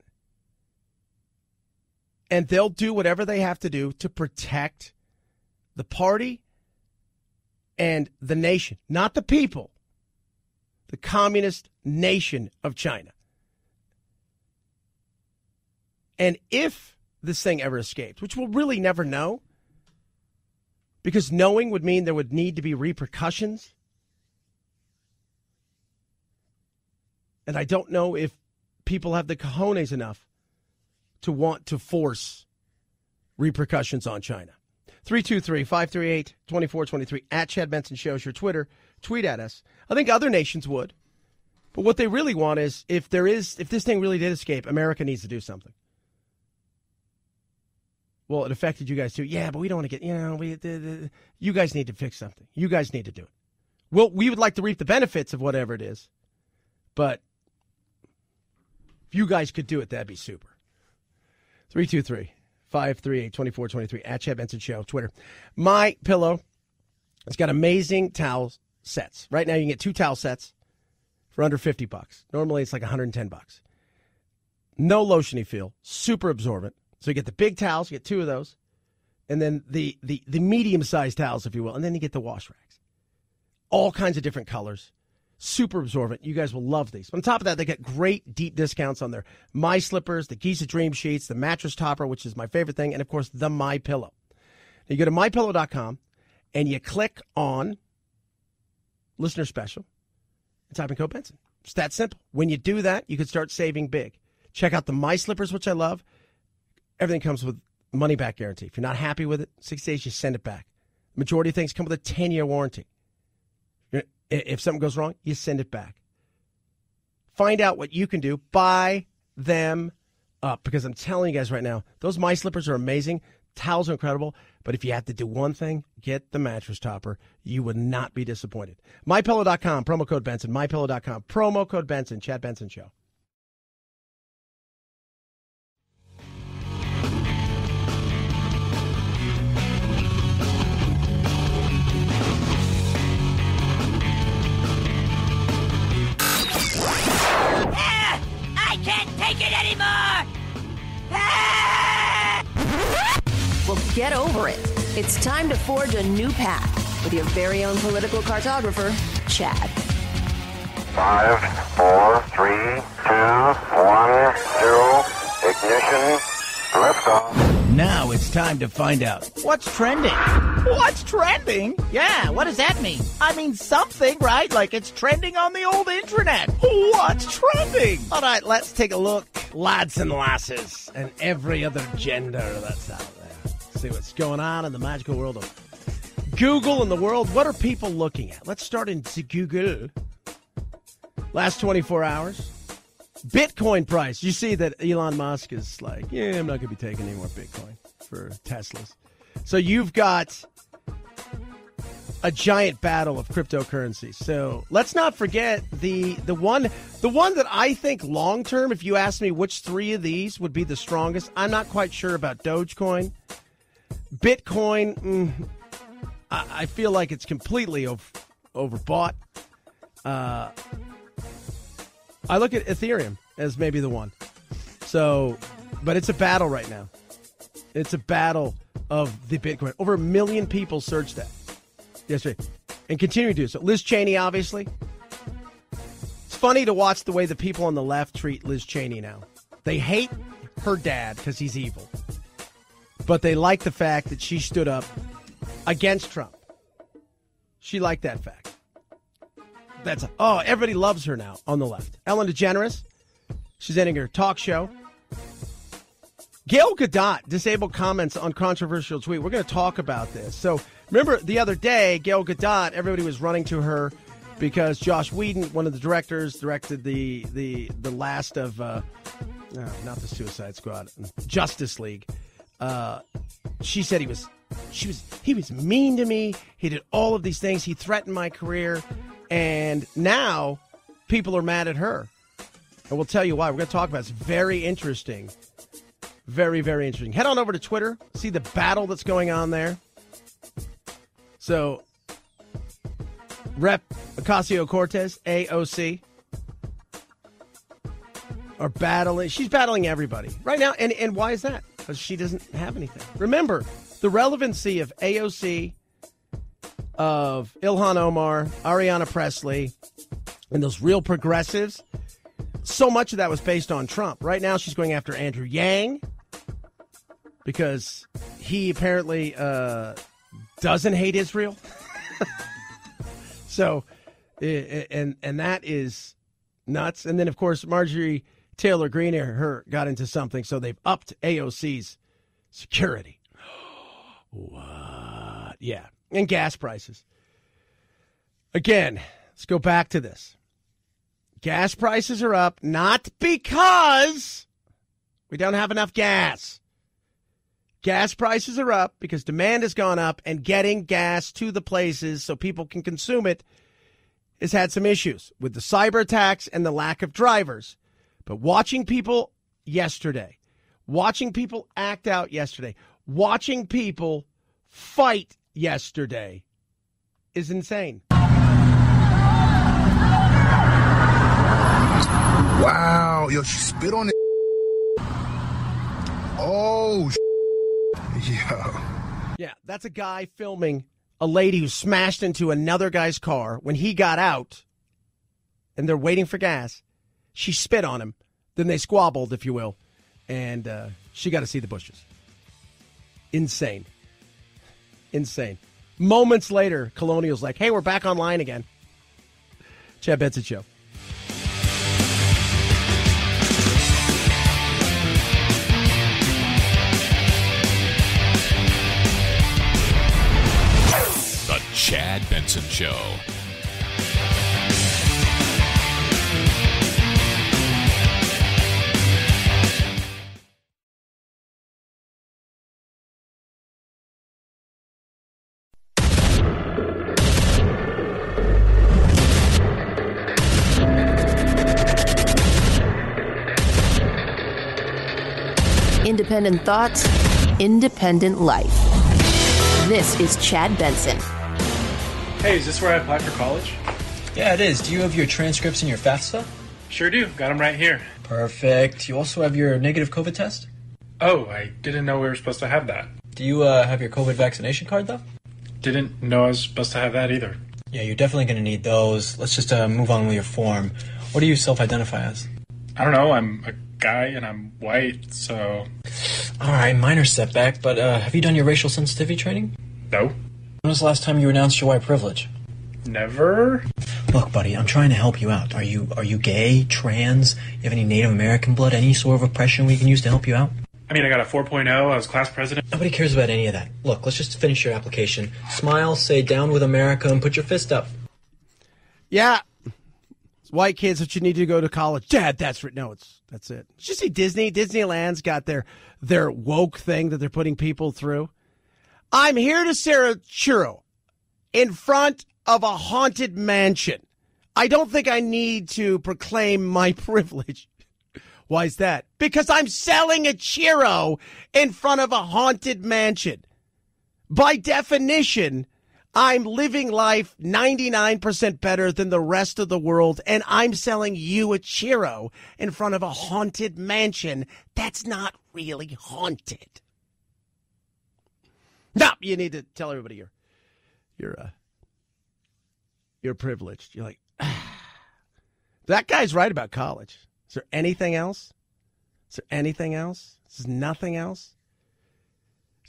And they'll do whatever they have to do to protect the party and the nation, not the people, the communist nation of China. And if this thing ever escapes, which we'll really never know, because knowing would mean there would need to be repercussions. And I don't know if people have the cojones enough to want to force repercussions on China. three two three, five three eight, two four two three at Chad Benson Shows your Twitter. Tweet at us. I think other nations would. But what they really want is, if there is, if this thing really did escape, America needs to do something. Well, it affected you guys too. Yeah, but we don't want to get, you know, we, the, the, you guys need to fix something. You guys need to do it. Well, we would like to reap the benefits of whatever it is. But if you guys could do it, that'd be super. three two three five three eight, two four two three at Chad Benson Show, Twitter. MyPillow has got amazing towel sets. Right now you can get two towel sets for under fifty bucks. Normally it's like one hundred ten bucks. No lotiony feel, super absorbent. So you get the big towels, you get two of those, and then the the the medium-sized towels, if you will, and then you get the wash racks. All kinds of different colors. Super absorbent. You guys will love these. On top of that, they get great deep discounts on their My Slippers, the Giza Dream Sheets, the Mattress Topper, which is my favorite thing, and, of course, the My Pillow. Now, you go to my pillow dot com, and you click on Listener Special and type in Code Benson. It's that simple. When you do that, you can start saving big. Check out the My Slippers, which I love. Everything comes with money-back guarantee. If you're not happy with it, six days, you send it back. The majority of things come with a ten-year warranty. If something goes wrong, you send it back. Find out what you can do. Buy them up, because I'm telling you guys right now, those My Slippers are amazing. Towels are incredible. But if you have to do one thing, get the mattress topper. You would not be disappointed. my pillow dot com, promo code Benson. my pillow dot com, promo code Benson. Chad Benson Show. get over it. It's time to forge a new path with your very own political cartographer, Chad. Five, four, three, two, one, zero, ignition, liftoff. Now it's time to find out what's trending. What's trending? Yeah, what does that mean? I mean something, right? Like it's trending on the old internet. What's trending? All right, let's take a look. Lads and lasses and every other gender that's out there. See what's going on in the magical world of Google and the world. What are people looking at? Let's start into Google. Last twenty-four hours. Bitcoin price. You see that Elon Musk is like, yeah, I'm not going to be taking any more Bitcoin for Teslas. So you've got a giant battle of cryptocurrency. So let's not forget the the one the one that I think long term, if you ask me which three of these would be the strongest, I'm not quite sure about Dogecoin. Bitcoin, mm, I, I feel like it's completely over, overbought. Uh, I look at Ethereum as maybe the one. So, but it's a battle right now. It's a battle of the Bitcoin. Over a million people searched that yesterday and continue to do so. Liz Cheney, obviously. It's funny to watch the way the people on the left treat Liz Cheney now. They hate her dad because he's evil. But they like the fact that she stood up against Trump. She liked that fact. That's, oh, everybody loves her now on the left. Ellen DeGeneres, she's ending her talk show. Gal Gadot disabled comments on controversial tweet. We're going to talk about this. So remember the other day, Gal Gadot, everybody was running to her because Joss Whedon, one of the directors, directed the the the last of uh, no, not the Suicide Squad, Justice League. Uh, she said he was, she was, he was mean to me. He did all of these things. He threatened my career. And now people are mad at her. And we'll tell you why. We're going to talk about it. It's very interesting. Very, very interesting. Head on over to Twitter. See the battle that's going on there. So, Rep Ocasio-Cortez, A O C, are battling. She's battling everybody right now. And, and why is that? Because she doesn't have anything. Remember, the relevancy of A O C, of Ilhan Omar, Ariana Presley, and those real progressives, so much of that was based on Trump. Right now, she's going after Andrew Yang because he apparently uh, doesn't hate Israel. So, and and that is nuts. And then, of course, Marjorie Taylor Greene her got into something, so they've upped A O C's security. What? Yeah. And gas prices. Again, let's go back to this. Gas prices are up, not because we don't have enough gas. Gas prices are up because demand has gone up, and getting gas to the places so people can consume it has had some issues with the cyber attacks and the lack of drivers. But watching people yesterday, watching people act out yesterday, watching people fight yesterday is insane. Wow, yo, she spit on it. Oh, yeah. Yeah, that's a guy filming a lady who smashed into another guy's car when he got out, and they're waiting for gas. She spit on him. Then they squabbled, if you will, and uh, she got to see the bushes. Insane. Insane. Moments later, Colonial's like, hey, we're back online again. Chad Benson Show. The Chad Benson Show. Independent thoughts, independent life. This is Chad Benson. Hey, is this where I applied for college? Yeah, it is. Do you have your transcripts and your FAFSA? Sure do. Got them right here. Perfect. You also have your negative COVID test? Oh, I didn't know we were supposed to have that. Do you uh, have your COVID vaccination card, though? Didn't know I was supposed to have that either. Yeah, you're definitely going to need those. Let's just uh, move on with your form. What do you self-identify as? I don't know. I'm a guy and I'm white, so... All right, minor setback, but uh, have you done your racial sensitivity training? No. When was the last time you renounced your white privilege? Never. Look, buddy, I'm trying to help you out. Are you are you gay, trans? You have any Native American blood? Any sort of oppression we can use to help you out? I mean, I got a four point oh. I was class president. Nobody cares about any of that. Look, let's just finish your application. Smile, say down with America, and put your fist up. Yeah. It's white kids that you need to go to college. Dad, that's right. No, it's that's it. Did you see Disney? Disneyland's got their, their woke thing that they're putting people through. I'm here to Sarah Churro in front of a haunted mansion. I don't think I need to proclaim my privilege. Why is that? Because I'm selling a churro in front of a haunted mansion. By definition, I'm living life ninety-nine percent better than the rest of the world, and I'm selling you a churro in front of a haunted mansion that's not really haunted. No, you need to tell everybody you're you're uh, you're privileged. You're like, ah. That guy's right about college. Is there anything else? Is there anything else? Is there nothing else?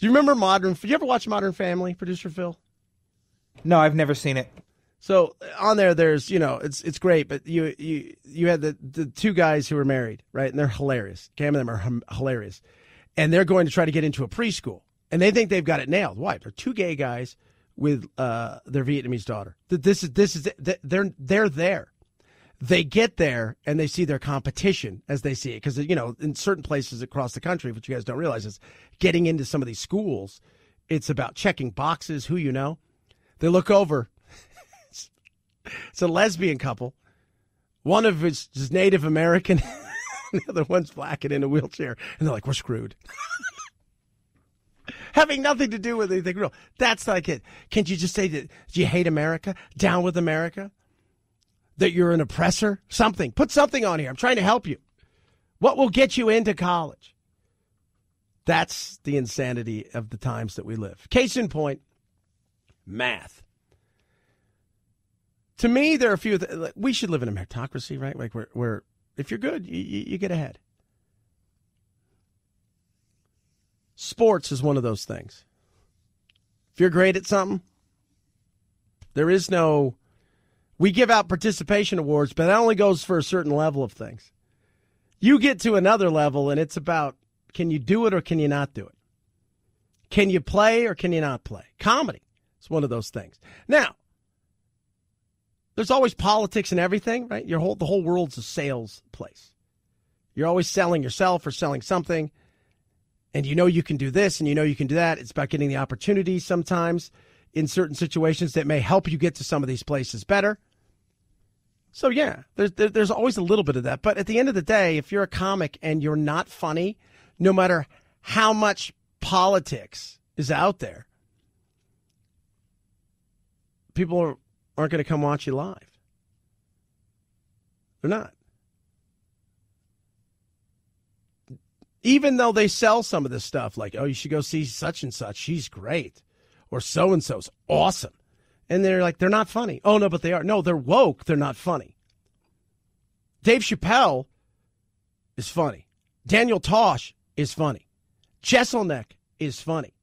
Do you remember Modern... Did you ever watch Modern Family, Producer Phil? No, I've never seen it. So on there, there's, you know, it's it's great, but you you, you had the, the two guys who were married, right? And they're hilarious. Cam and them are hum- hilarious. And they're going to try to get into a preschool. And they think they've got it nailed. Why? They're two gay guys with uh, their Vietnamese daughter. This is this is they're they're there. They get there, and they see their competition as they see it. Because, you know, in certain places across the country, which you guys don't realize, is getting into some of these schools, it's about checking boxes, who you know. They look over. It's a lesbian couple. One of it's just Native American. The other one's black and in a wheelchair. And they're like, we're screwed. Having nothing to do with anything real. That's like it. Can't you just say that you hate America? Down with America? That you're an oppressor? Something. Put something on here. I'm trying to help you. What will get you into college? That's the insanity of the times that we live. Case in point, math. To me, there are a few... Th- like, we should live in a meritocracy, right? Like, where, where if you're good, you, you get ahead. Sports is one of those things. If you're great at something, there is no... We give out participation awards, but that only goes for a certain level of things. You get to another level, and it's about, can you do it or can you not do it? Can you play or can you not play? Comedy is one of those things. Now, there's always politics and everything, right? Your whole, the whole world's a sales place. You're always selling yourself or selling something, and you know you can do this and you know you can do that. It's about getting the opportunity sometimes in certain situations that may help you get to some of these places better. So, yeah, there's, there's always a little bit of that. But at the end of the day, if you're a comic and you're not funny, no matter how much politics is out there, people are, aren't going to come watch you live. They're not. Even though they sell some of this stuff, like, oh, you should go see such and such. She's great. Or so-and-so's awesome. And they're like, they're not funny. Oh, no, but they are. No, they're woke. They're not funny. Dave Chappelle is funny. Daniel Tosh is funny. Jesselneck is funny.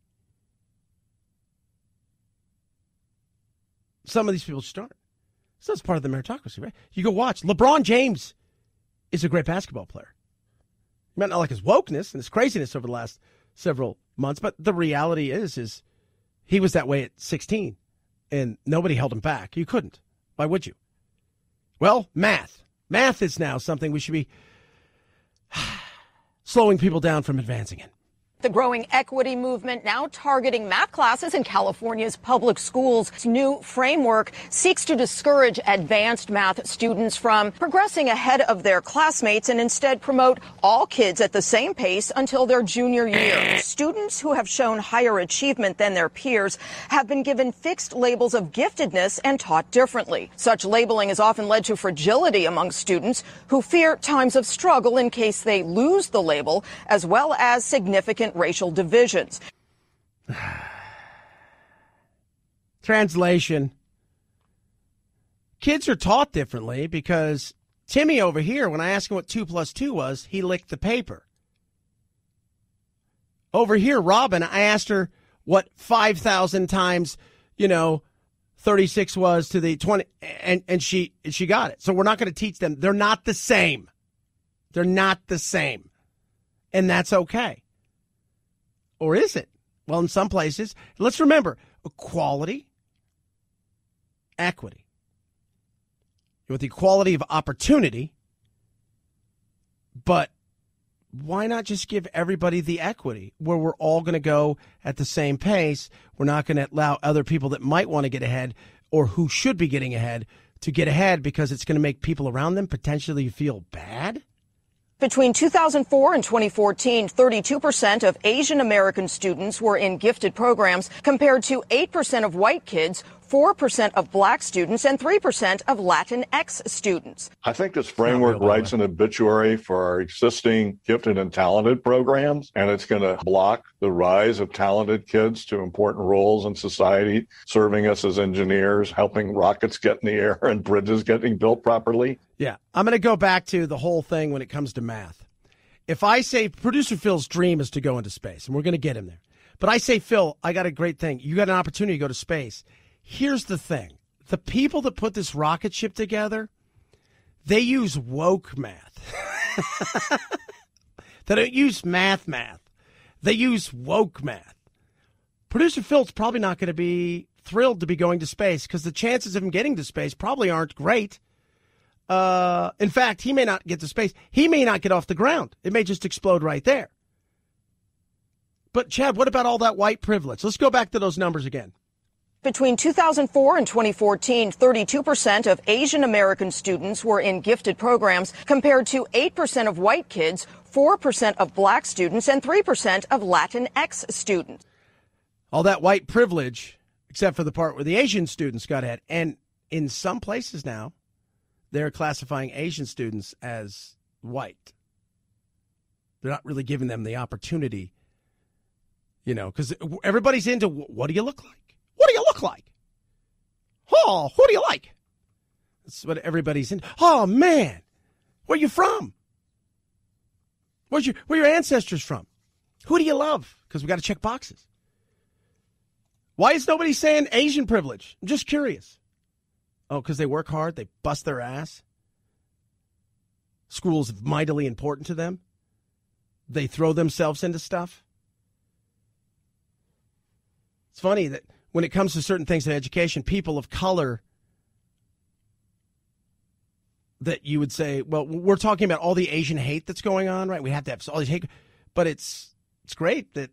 Some of these people start. So that's part of the meritocracy, right? You go watch. LeBron James is a great basketball player. You might not like his wokeness and his craziness over the last several months, but the reality is, is he was that way at sixteen, and nobody held him back. You couldn't. Why would you? Well, math. Math is now something we should be slowing people down from advancing in. The growing equity movement now targeting math classes in California's public schools. Its new framework seeks to discourage advanced math students from progressing ahead of their classmates and instead promote all kids at the same pace until their junior year. Students who have shown higher achievement than their peers have been given fixed labels of giftedness and taught differently. Such labeling has often led to fragility among students who fear times of struggle in case they lose the label, as well as significant racial divisions. Translation. Kids are taught differently because Timmy over here, when I asked him what two plus two was, he licked the paper. Over here, Robin, I asked her what five thousand times, you know, thirty-six was to the twenty, and, and she she got it. So we're not going to teach them. They're not the same. They're not the same. And that's okay. Or is it? Well, in some places, let's remember, equality, equity. With the equality of opportunity, but why not just give everybody the equity where we're all going to go at the same pace? We're not going to allow other people that might want to get ahead or who should be getting ahead to get ahead because it's going to make people around them potentially feel bad. Between two thousand four and twenty fourteen, thirty-two percent of Asian American students were in gifted programs compared to eight percent of white kids, four percent of black students, and three percent of Latinx students. I think this framework writes an obituary for our existing gifted and talented programs, and it's going to block the rise of talented kids to important roles in society, serving us as engineers, helping rockets get in the air and bridges getting built properly. Yeah, I'm going to go back to the whole thing when it comes to math. If I say producer Phil's dream is to go into space, and we're going to get him there, but I say, Phil, I got a great thing. You got an opportunity to go to space. Here's the thing. The people that put this rocket ship together, they use woke math. They don't use math math. They use woke math. Producer Phil's probably not going to be thrilled to be going to space because the chances of him getting to space probably aren't great. Uh, in fact, he may not get to space. He may not get off the ground. It may just explode right there. But, Chad, what about all that white privilege? Let's go back to those numbers again. Between two thousand four and twenty fourteen, thirty-two percent of Asian American students were in gifted programs compared to eight percent of white kids, four percent of black students, and three percent of Latinx students. All that white privilege, except for the part where the Asian students got ahead. And in some places now, they're classifying Asian students as white. They're not really giving them the opportunity, you know, because everybody's into what do you look like? What do you look like? Oh, who do you like? That's what everybody's in. Oh, man, where you from? Where's your, where your ancestors from? Who do you love? Because we got to check boxes. Why is nobody saying Asian privilege? I'm just curious. Oh, because they work hard. They bust their ass. School's mightily important to them. They throw themselves into stuff. It's funny that when it comes to certain things in education, people of color that you would say, well, we're talking about all the Asian hate that's going on, right? We have to have all these hate. But it's it's great that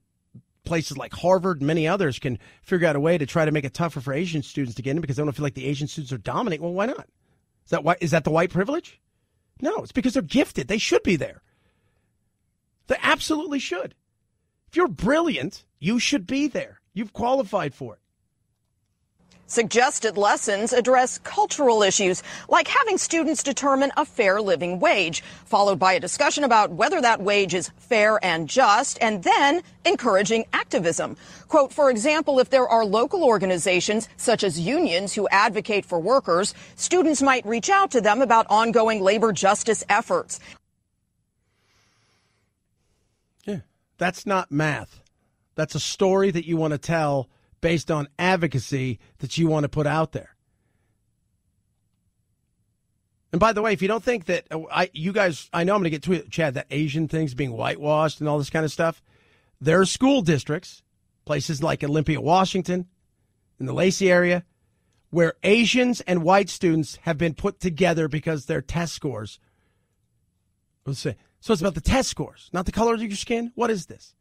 places like Harvard and many others can figure out a way to try to make it tougher for Asian students to get in because they don't feel like the Asian students are dominant. Well, why not? Is that why, is that the white privilege? No, it's because they're gifted. They should be there. They absolutely should. If you're brilliant, you should be there. You've qualified for it. Suggested lessons address cultural issues, like having students determine a fair living wage, followed by a discussion about whether that wage is fair and just, and then encouraging activism. Quote, for example, if there are local organizations, such as unions, who advocate for workers, students might reach out to them about ongoing labor justice efforts. Yeah, that's not math. That's a story that you want to tell based on advocacy that you want to put out there. And by the way, if you don't think that I, you guys, I know I'm going to get to it, Chad, that Asian things being whitewashed and all this kind of stuff. There are school districts, places like Olympia, Washington, in the Lacey area, where Asians and white students have been put together because their test scores. Let's see. So it's about the test scores, not the color of your skin. What is this?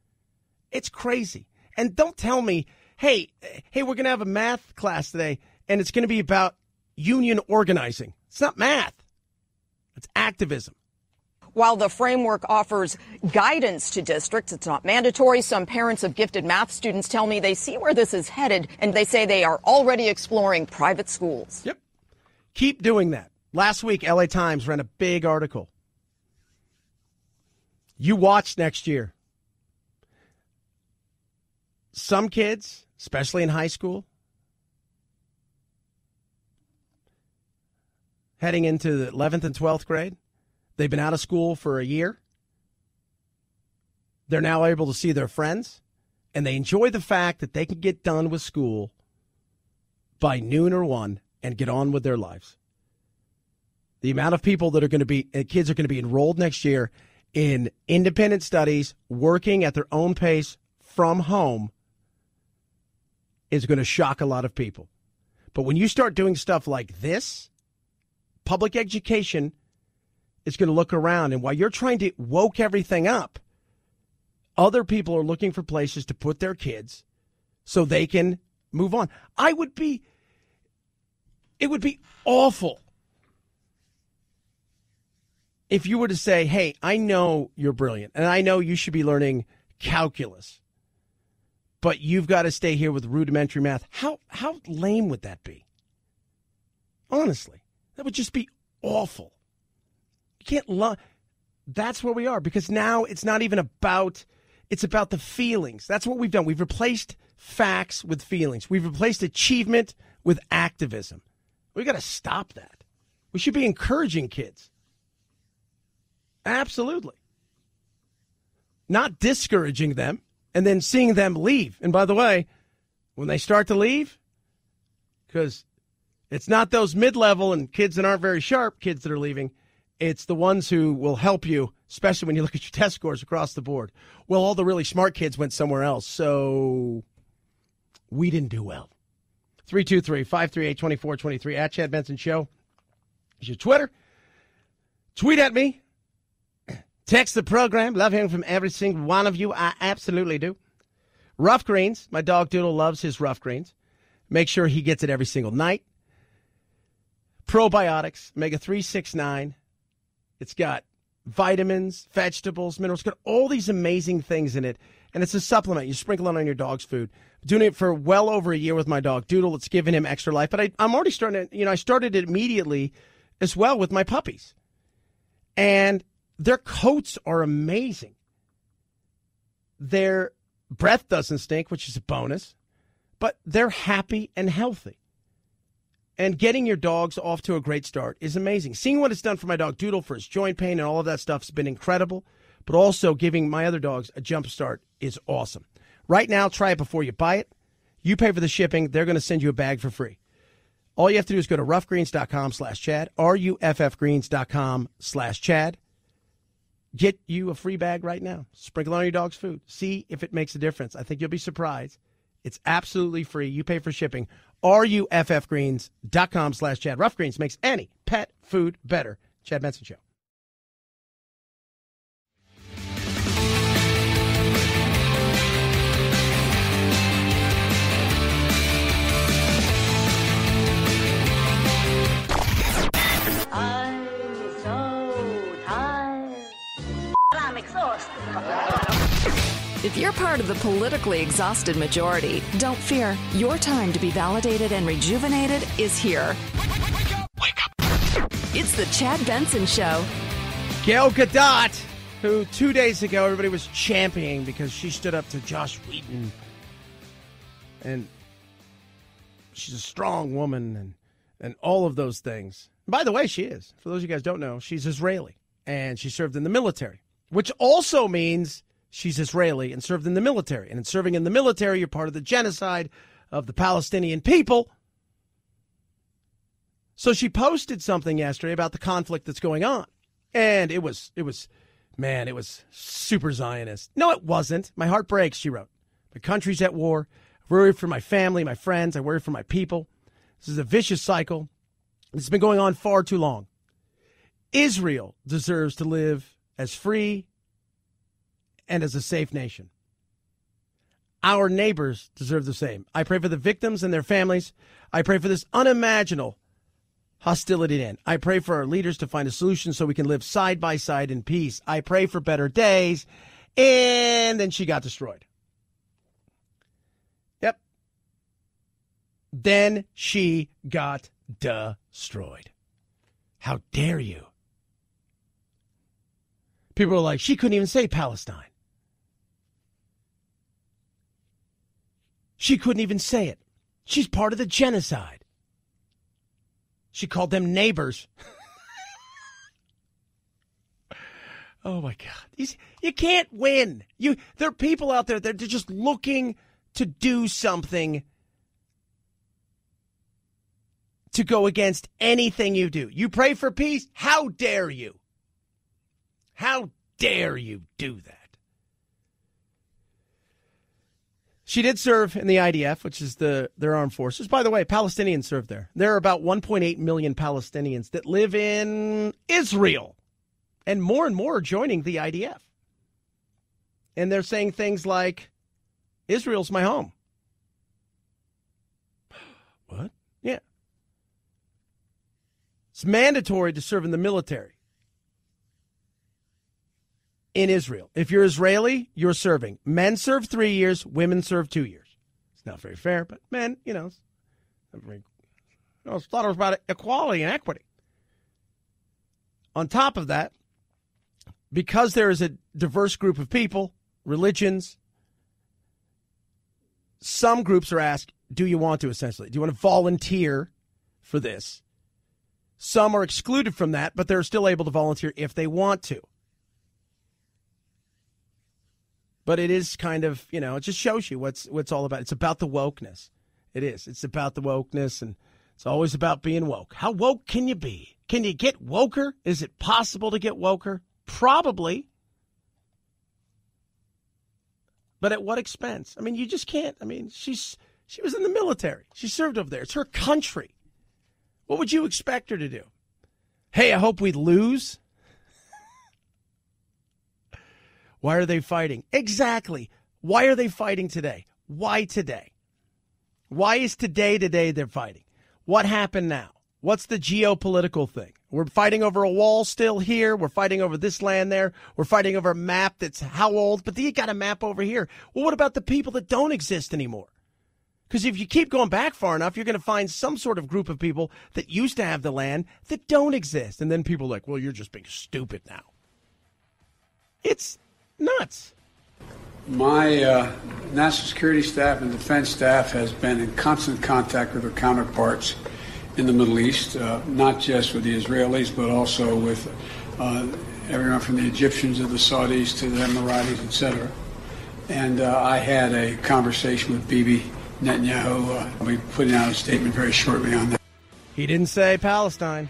It's crazy. And don't tell me, Hey, hey, we're going to have a math class today, and it's going to be about union organizing. It's not math. It's activism. While the framework offers guidance to districts, it's not mandatory. Some parents of gifted math students tell me they see where this is headed, and they say they are already exploring private schools. Yep. Keep doing that. Last week, L A Times ran a big article. You watch next year. some kids, especially in high school, heading into the eleventh and twelfth grade, they've been out of school for a year. They're now able to see their friends, and they enjoy the fact that they can get done with school by noon or one and get on with their lives. The amount of people that are going to be, kids are going to be enrolled next year in independent studies, working at their own pace from home, is going to shock a lot of people. But when you start doing stuff like this, public education is going to look around. And while you're trying to woke everything up, other people are looking for places to put their kids so they can move on. I would be, it would be awful if you were to say, hey, I know you're brilliant and I know you should be learning calculus, but you've got to stay here with rudimentary math. How, how lame would that be? Honestly, that would just be awful. You can't love. That's where we are, because now it's not even about, it's about the feelings. That's what we've done. We've replaced facts with feelings. We've replaced achievement with activism. We've got to stop that. We should be encouraging kids. Absolutely. Not discouraging them and then seeing them leave. And by the way, when they start to leave, because it's not those mid-level and kids that aren't very sharp kids that are leaving, it's the ones who will help you, especially when you look at your test scores across the board. Well, all the really smart kids went somewhere else, so we didn't do well. three two three, five three eight, two four two three at Chad Benson Show is your Twitter. Tweet at me. Text the program. Love hearing from every single one of you. I absolutely do. Rough Greens. My dog Doodle loves his Rough Greens. Make sure he gets it every single night. Probiotics, omega three sixty-nine. It's got vitamins, vegetables, minerals. It's got all these amazing things in it. And it's a supplement. You sprinkle it on your dog's food. I'm doing it for well over a year with my dog Doodle. It's given him extra life. But I, I'm already starting to, you know, I started it immediately as well with my puppies. And their coats are amazing. Their breath doesn't stink, which is a bonus. But they're happy and healthy. And getting your dogs off to a great start is amazing. Seeing what it's done for my dog Doodle for his joint pain and all of that stuff has been incredible. But also giving my other dogs a jump start is awesome. Right now, try it before you buy it. You pay for the shipping. They're going to send you a bag for free. All you have to do is go to roughgreens.com slash Chad, R U F F greens dot com slash Chad. Get you a free bag right now. Sprinkle on your dog's food. See if it makes a difference. I think you'll be surprised. It's absolutely free. You pay for shipping. R U F F greens dot com slash Chad. Rough Greens makes any pet food better. Chad Benson Show. I'm so tired. I'm exhausted. If you're part of the politically exhausted majority, don't fear. Your time to be validated and rejuvenated is here. Wake, wake, wake up, wake up. It's the Chad Benson Show. Gal Gadot, who two days ago everybody was championing because she stood up to Joss Whedon. And she's a strong woman and, and all of those things. By the way, she is. For those of you guys who don't know, she's Israeli. And she served in the military, which also means she's Israeli and served in the military. And in serving in the military, you're part of the genocide of the Palestinian people. So she posted something yesterday about the conflict that's going on. And it was, it was, man, it was super Zionist. No, it wasn't. My heart breaks, she wrote. The country's at war. I worry for my family, my friends. I worry for my people. This is a vicious cycle. It's been going on far too long. Israel deserves to live as free and as a safe nation. Our neighbors deserve the same. I pray for the victims and their families. I pray for this unimaginable hostility to end. I pray for our leaders to find a solution so we can live side by side in peace. I pray for better days. And then she got destroyed. Yep. Then she got destroyed. How dare you? People are like, she couldn't even say Palestine. She couldn't even say it. She's part of the genocide. She called them neighbors. Oh, my God. You, you can't win. You There are people out there that are just looking to do something to go against anything you do. You pray for peace? How dare you? How dare you do that? She did serve in the I D F, which is the their armed forces. By the way, Palestinians serve there. There are about one point eight million Palestinians that live in Israel. And more and more are joining the I D F. And they're saying things like, Israel's my home. What? Yeah. It's mandatory to serve in the military in Israel. If you're Israeli, you're serving. Men serve three years. Women serve two years. It's not very fair, but men, you know, I thought it was about equality and equity. On top of that, because there is a diverse group of people, religions, some groups are asked, do you want to, essentially? Do you want to volunteer for this? Some are excluded from that, but they're still able to volunteer if they want to. But it is kind of, you know, it just shows you what's what's all about. It's about the wokeness. It is. It's about the wokeness, and it's always about being woke. How woke can you be? Can you get woker? Is it possible to get woker? Probably. But at what expense? I mean, you just can't. I mean, she's she was in the military. She served over there. It's her country. What would you expect her to do? Hey, I hope we lose. Why are they fighting? Exactly. Why are they fighting today? Why today? Why is today today they're fighting? What happened now? What's the geopolitical thing? We're fighting over a wall still here. We're fighting over this land there. We're fighting over a map that's how old? But then you got a map over here. Well, what about the people that don't exist anymore? Because if you keep going back far enough, you're going to find some sort of group of people that used to have the land that don't exist. And then people are like, well, you're just being stupid now. It's nuts. My uh, national security staff and defense staff has been in constant contact with their counterparts in the Middle East, uh, not just with the Israelis, but also with uh, everyone from the Egyptians to the Saudis to the Emiratis, et cetera. And uh, I had a conversation with Bibi Netanyahu. Uh, I'll be putting out a statement very shortly on that. He didn't say Palestine.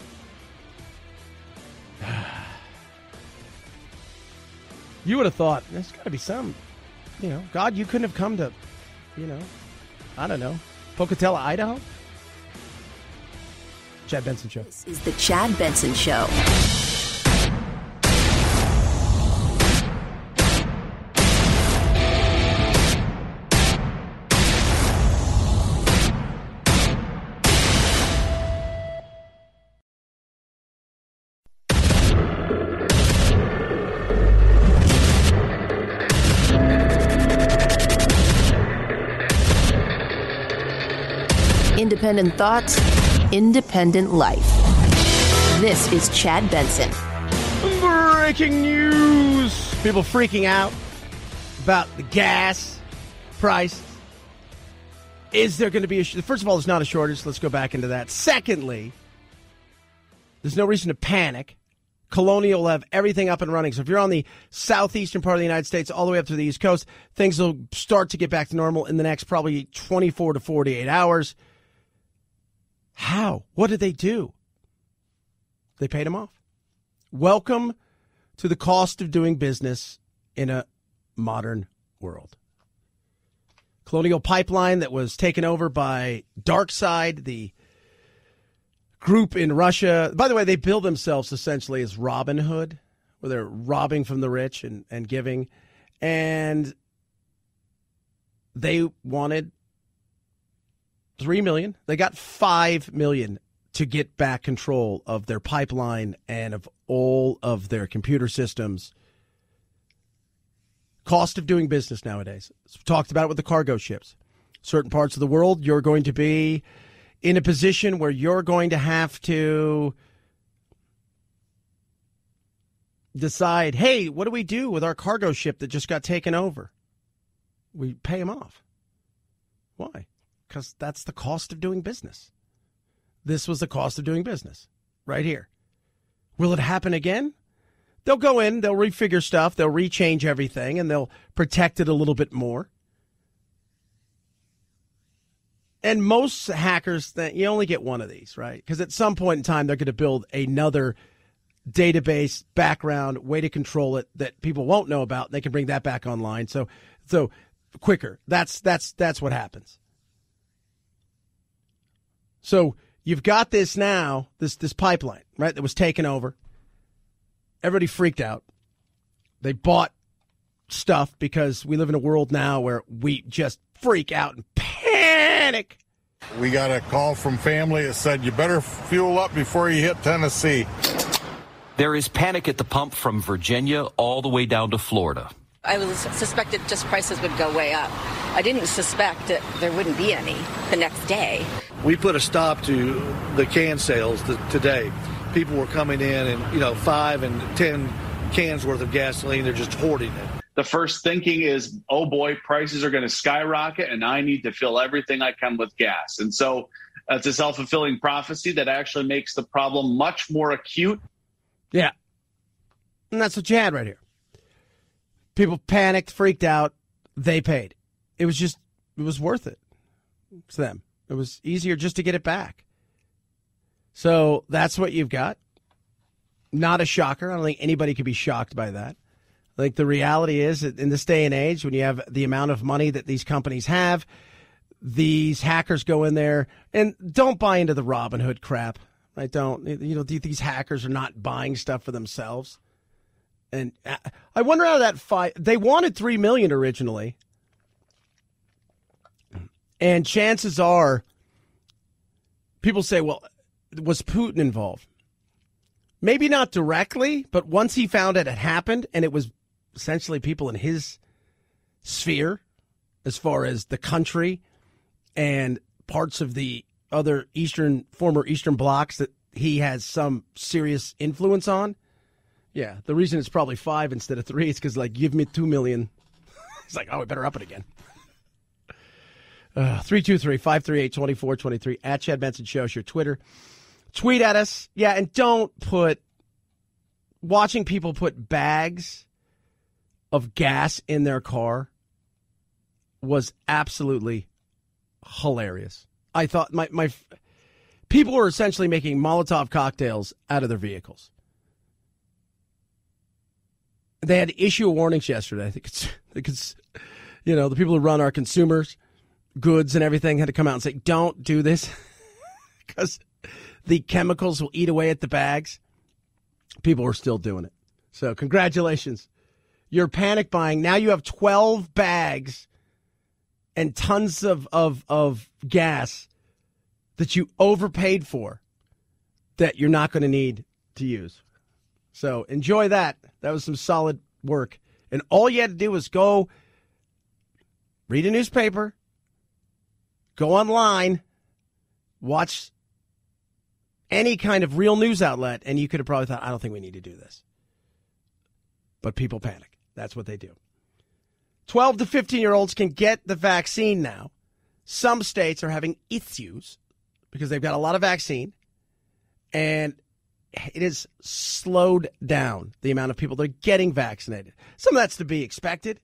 You would have thought, there's got to be some, you know, God, you couldn't have come to, you know, I don't know, Pocatello, Idaho? Chad Benson Show. This is the Chad Benson Show. Independent thoughts, independent life. This is Chad Benson. Breaking news. People freaking out about the gas price. Is there going to be a shortage? First of all, there's not a shortage. Let's go back into that. Secondly, there's no reason to panic. Colonial will have everything up and running. So if you're on the southeastern part of the United States all the way up to the East Coast, things will start to get back to normal in the next probably twenty-four to forty-eight hours. How? What did they do? They paid him off. Welcome to the cost of doing business in a modern world. Colonial Pipeline that was taken over by Darkside, the group in Russia. By the way, they bill themselves essentially as Robin Hood, where they're robbing from the rich and, and giving. And they wanted three million dollars. They got five million dollars to get back control of their pipeline and of all of their computer systems. Cost of doing business nowadays. We've talked about it with the cargo ships. Certain parts of the world, you're going to be in a position where you're going to have to decide, hey, what do we do with our cargo ship that just got taken over? We pay them off. Why? Because that's the cost of doing business. This was the cost of doing business right here. Will it happen again? They'll go in, they'll refigure stuff, they'll rechange everything, and they'll protect it a little bit more. And most hackers think you only get one of these, right? Because at some point in time, they're going to build another database, background, way to control it that people won't know about. And they can bring that back online. So, so quicker. That's, that's, that's what happens. So you've got this now, this, this pipeline, right? That was taken over. Everybody freaked out. They bought stuff because we live in a world now where we just freak out and panic. We got a call from family that said, you better fuel up before you hit Tennessee. There is panic at the pump from Virginia all the way down to Florida. I was suspected just prices would go way up. I didn't suspect that there wouldn't be any the next day. We put a stop to the can sales th- today. People were coming in and, you know, five and ten cans worth of gasoline. They're just hoarding it. The first thinking is, oh, boy, prices are going to skyrocket and I need to fill everything I can with gas. And so uh, it's a self-fulfilling prophecy that actually makes the problem much more acute. Yeah. And that's what you had right here. People panicked, freaked out. They paid. It was just, it was worth it to them. It was easier just to get it back. So that's what you've got. Not a shocker. I don't think anybody could be shocked by that. I think the reality is that in this day and age, when you have the amount of money that these companies have, these hackers go in there and don't buy into the Robin Hood crap. I don't, you know, these hackers are not buying stuff for themselves. And I wonder how that five, they wanted three million dollars originally. And chances are people say, well, was Putin involved? Maybe not directly, but once he found out it happened and it was essentially people in his sphere, as far as the country and parts of the other Eastern, former Eastern blocs that he has some serious influence on. Yeah, the reason it's probably five instead of three is because, like, give me two million. It's like, oh, we better up it again. Uh, three two three, five three eight, two four two three at Chad Benson Show's your Twitter. Tweet at us. Yeah, and don't put, watching people put bags of gas in their car was absolutely hilarious. I thought my, my people were essentially making Molotov cocktails out of their vehicles. They had issue warnings yesterday. I think it's, it's, you know, the people who run our consumers, goods and everything had to come out and say, don't do this because the chemicals will eat away at the bags. People are still doing it. So congratulations. You're panic buying. Now you have twelve bags and tons of, of, of gas that you overpaid for that you're not going to need to use. So enjoy that. That was some solid work. And all you had to do was go read a newspaper, go online, watch any kind of real news outlet, and you could have probably thought, I don't think we need to do this. But people panic. That's what they do. twelve to fifteen-year-olds can get the vaccine now. Some states are having issues because they've got a lot of vaccine, and it has slowed down the amount of people that are getting vaccinated. Some of that's to be expected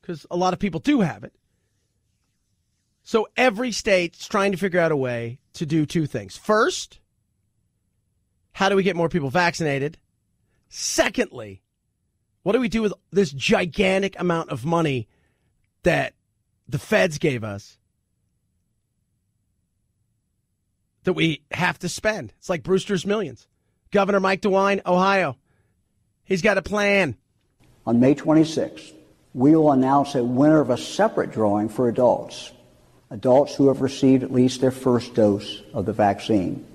because a lot of people do have it. So every state's trying to figure out a way to do two things. First, how do we get more people vaccinated? Secondly, what do we do with this gigantic amount of money that the feds gave us that we have to spend? It's like Brewster's Millions. Governor Mike DeWine, Ohio, he's got a plan. On May twenty-sixth, we will announce a winner of a separate drawing for adults. Adults who have received at least their first dose of the vaccine.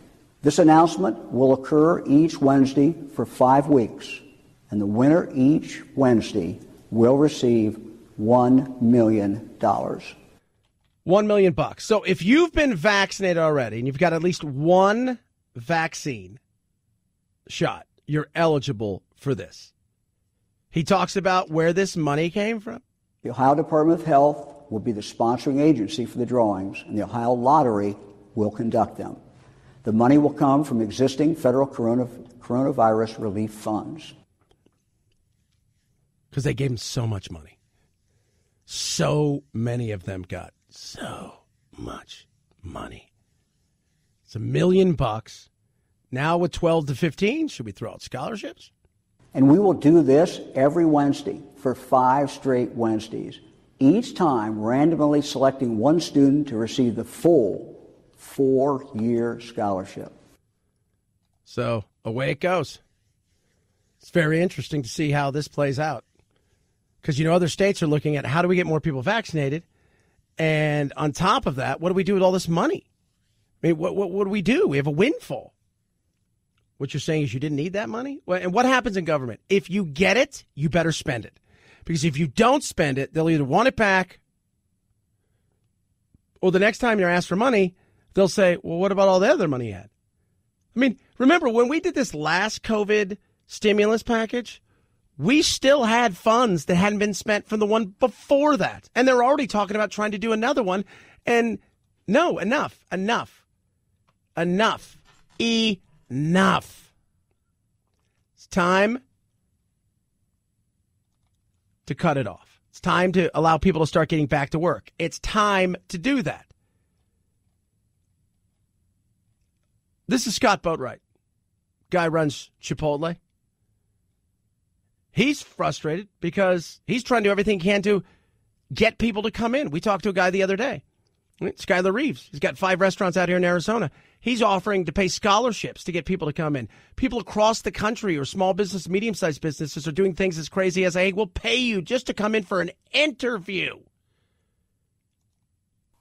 This announcement will occur each Wednesday for five weeks, and the winner each Wednesday will receive one million dollars. One million bucks. So if you've been vaccinated already and you've got at least one vaccine shot, you're eligible for this. He talks about where this money came from. The Ohio Department of Health will be the sponsoring agency for the drawings, and the Ohio Lottery will conduct them. The money will come from existing federal corona, coronavirus relief funds. Because they gave them so much money. So many of them got so much money. It's a million bucks. Now with twelve to fifteen, should we throw out scholarships? And we will do this every Wednesday for five straight Wednesdays, each time randomly selecting one student to receive the full four-year scholarship. So away it goes. It's very interesting to see how this plays out. Because, you know, other states are looking at how do we get more people vaccinated? And on top of that, what do we do with all this money? I mean, what, what, what do we do? We have a windfall. What you're saying is you didn't need that money? Well, and what happens in government? If you get it, you better spend it. Because if you don't spend it, they'll either want it back, or the next time you're asked for money, they'll say, well, what about all the other money you had? I mean, remember, when we did this last COVID stimulus package, we still had funds that hadn't been spent from the one before that. And they're already talking about trying to do another one. And no, enough, enough, enough. E. Enough. It's time to cut it off. It's time to allow people to start getting back to work. It's time to do that. This is Scott Boatwright. Guy runs Chipotle. He's frustrated because he's trying to do everything he can to get people to come in. We talked to a guy the other day, Skyler Reeves. He's got five restaurants out here in Arizona. He's offering to pay scholarships to get people to come in. People across the country or small business, medium-sized businesses are doing things as crazy as, hey, we'll pay you just to come in for an interview.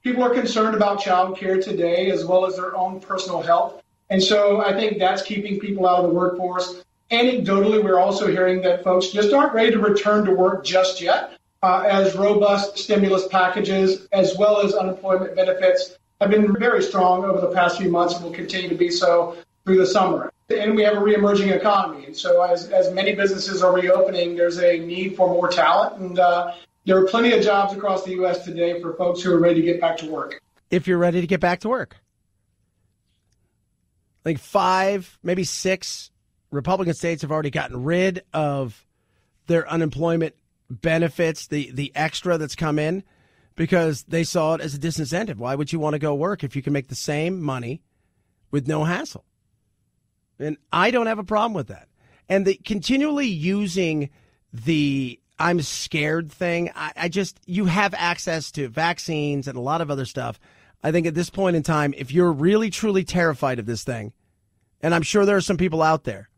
People are concerned about childcare today as well as their own personal health. And so I think that's keeping people out of the workforce. Anecdotally, we're also hearing that folks just aren't ready to return to work just yet, uh, as robust stimulus packages as well as unemployment benefits have been very strong over the past few months and will continue to be so through the summer. And we have a reemerging economy. And so as, as many businesses are reopening, there's a need for more talent. And uh, there are plenty of jobs across the U S today for folks who are ready to get back to work. If you're ready to get back to work. I think five, maybe six Republican states have already gotten rid of their unemployment benefits, the, the extra that's come in, because they saw it as a disincentive. Why would you want to go work if you can make the same money with no hassle? And I don't have a problem with that. And the continually using the I'm scared thing, I, I just, you have access to vaccines and a lot of other stuff. I think at this point in time, if you're really, truly terrified of this thing, and I'm sure there are some people out there,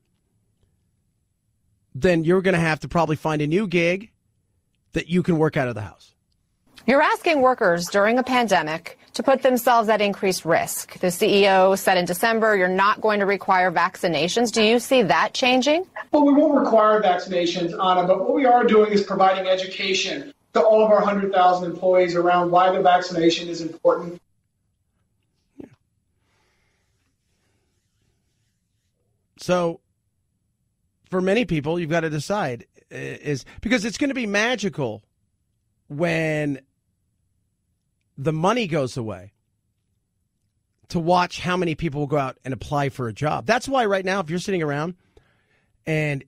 then you're going to have to probably find a new gig that you can work out of the house. You're asking workers during a pandemic to put themselves at increased risk. The C E O said in December, you're not going to require vaccinations. Do you see that changing? Well, we won't require vaccinations, Anna, but what we are doing is providing education to all of our one hundred thousand employees around why the vaccination is important. Yeah. So for many people, you've got to decide is because it's going to be magical when the money goes away to watch how many people will go out and apply for a job. That's why right now, if you're sitting around and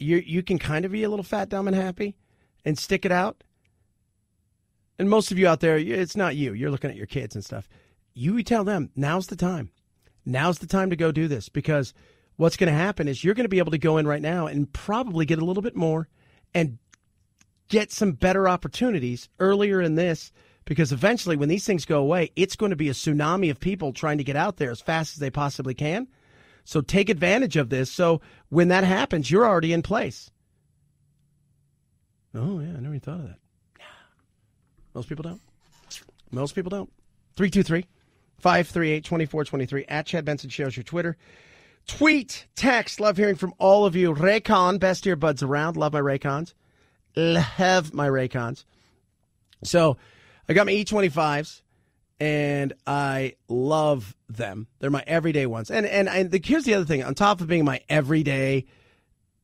you you can kind of be a little fat, dumb, and happy and stick it out. And most of you out there, it's not you. You're looking at your kids and stuff. You tell them, now's the time. Now's the time to go do this, because what's going to happen is you're going to be able to go in right now and probably get a little bit more and get some better opportunities earlier in this, because eventually when these things go away, it's going to be a tsunami of people trying to get out there as fast as they possibly can. So take advantage of this. So when that happens, you're already in place. Oh, yeah, I never even thought of that. Most people don't. Most people don't. three two three, five three eight, two four two three. At Chad Benson shows your Twitter. Tweet, text. Love hearing from all of you. Raycon, best earbuds around. Love my Raycons. Love my Raycons. So I got my E twenty-fives, and I love them. They're my everyday ones. And and, and the, here's the other thing. On top of being my everyday,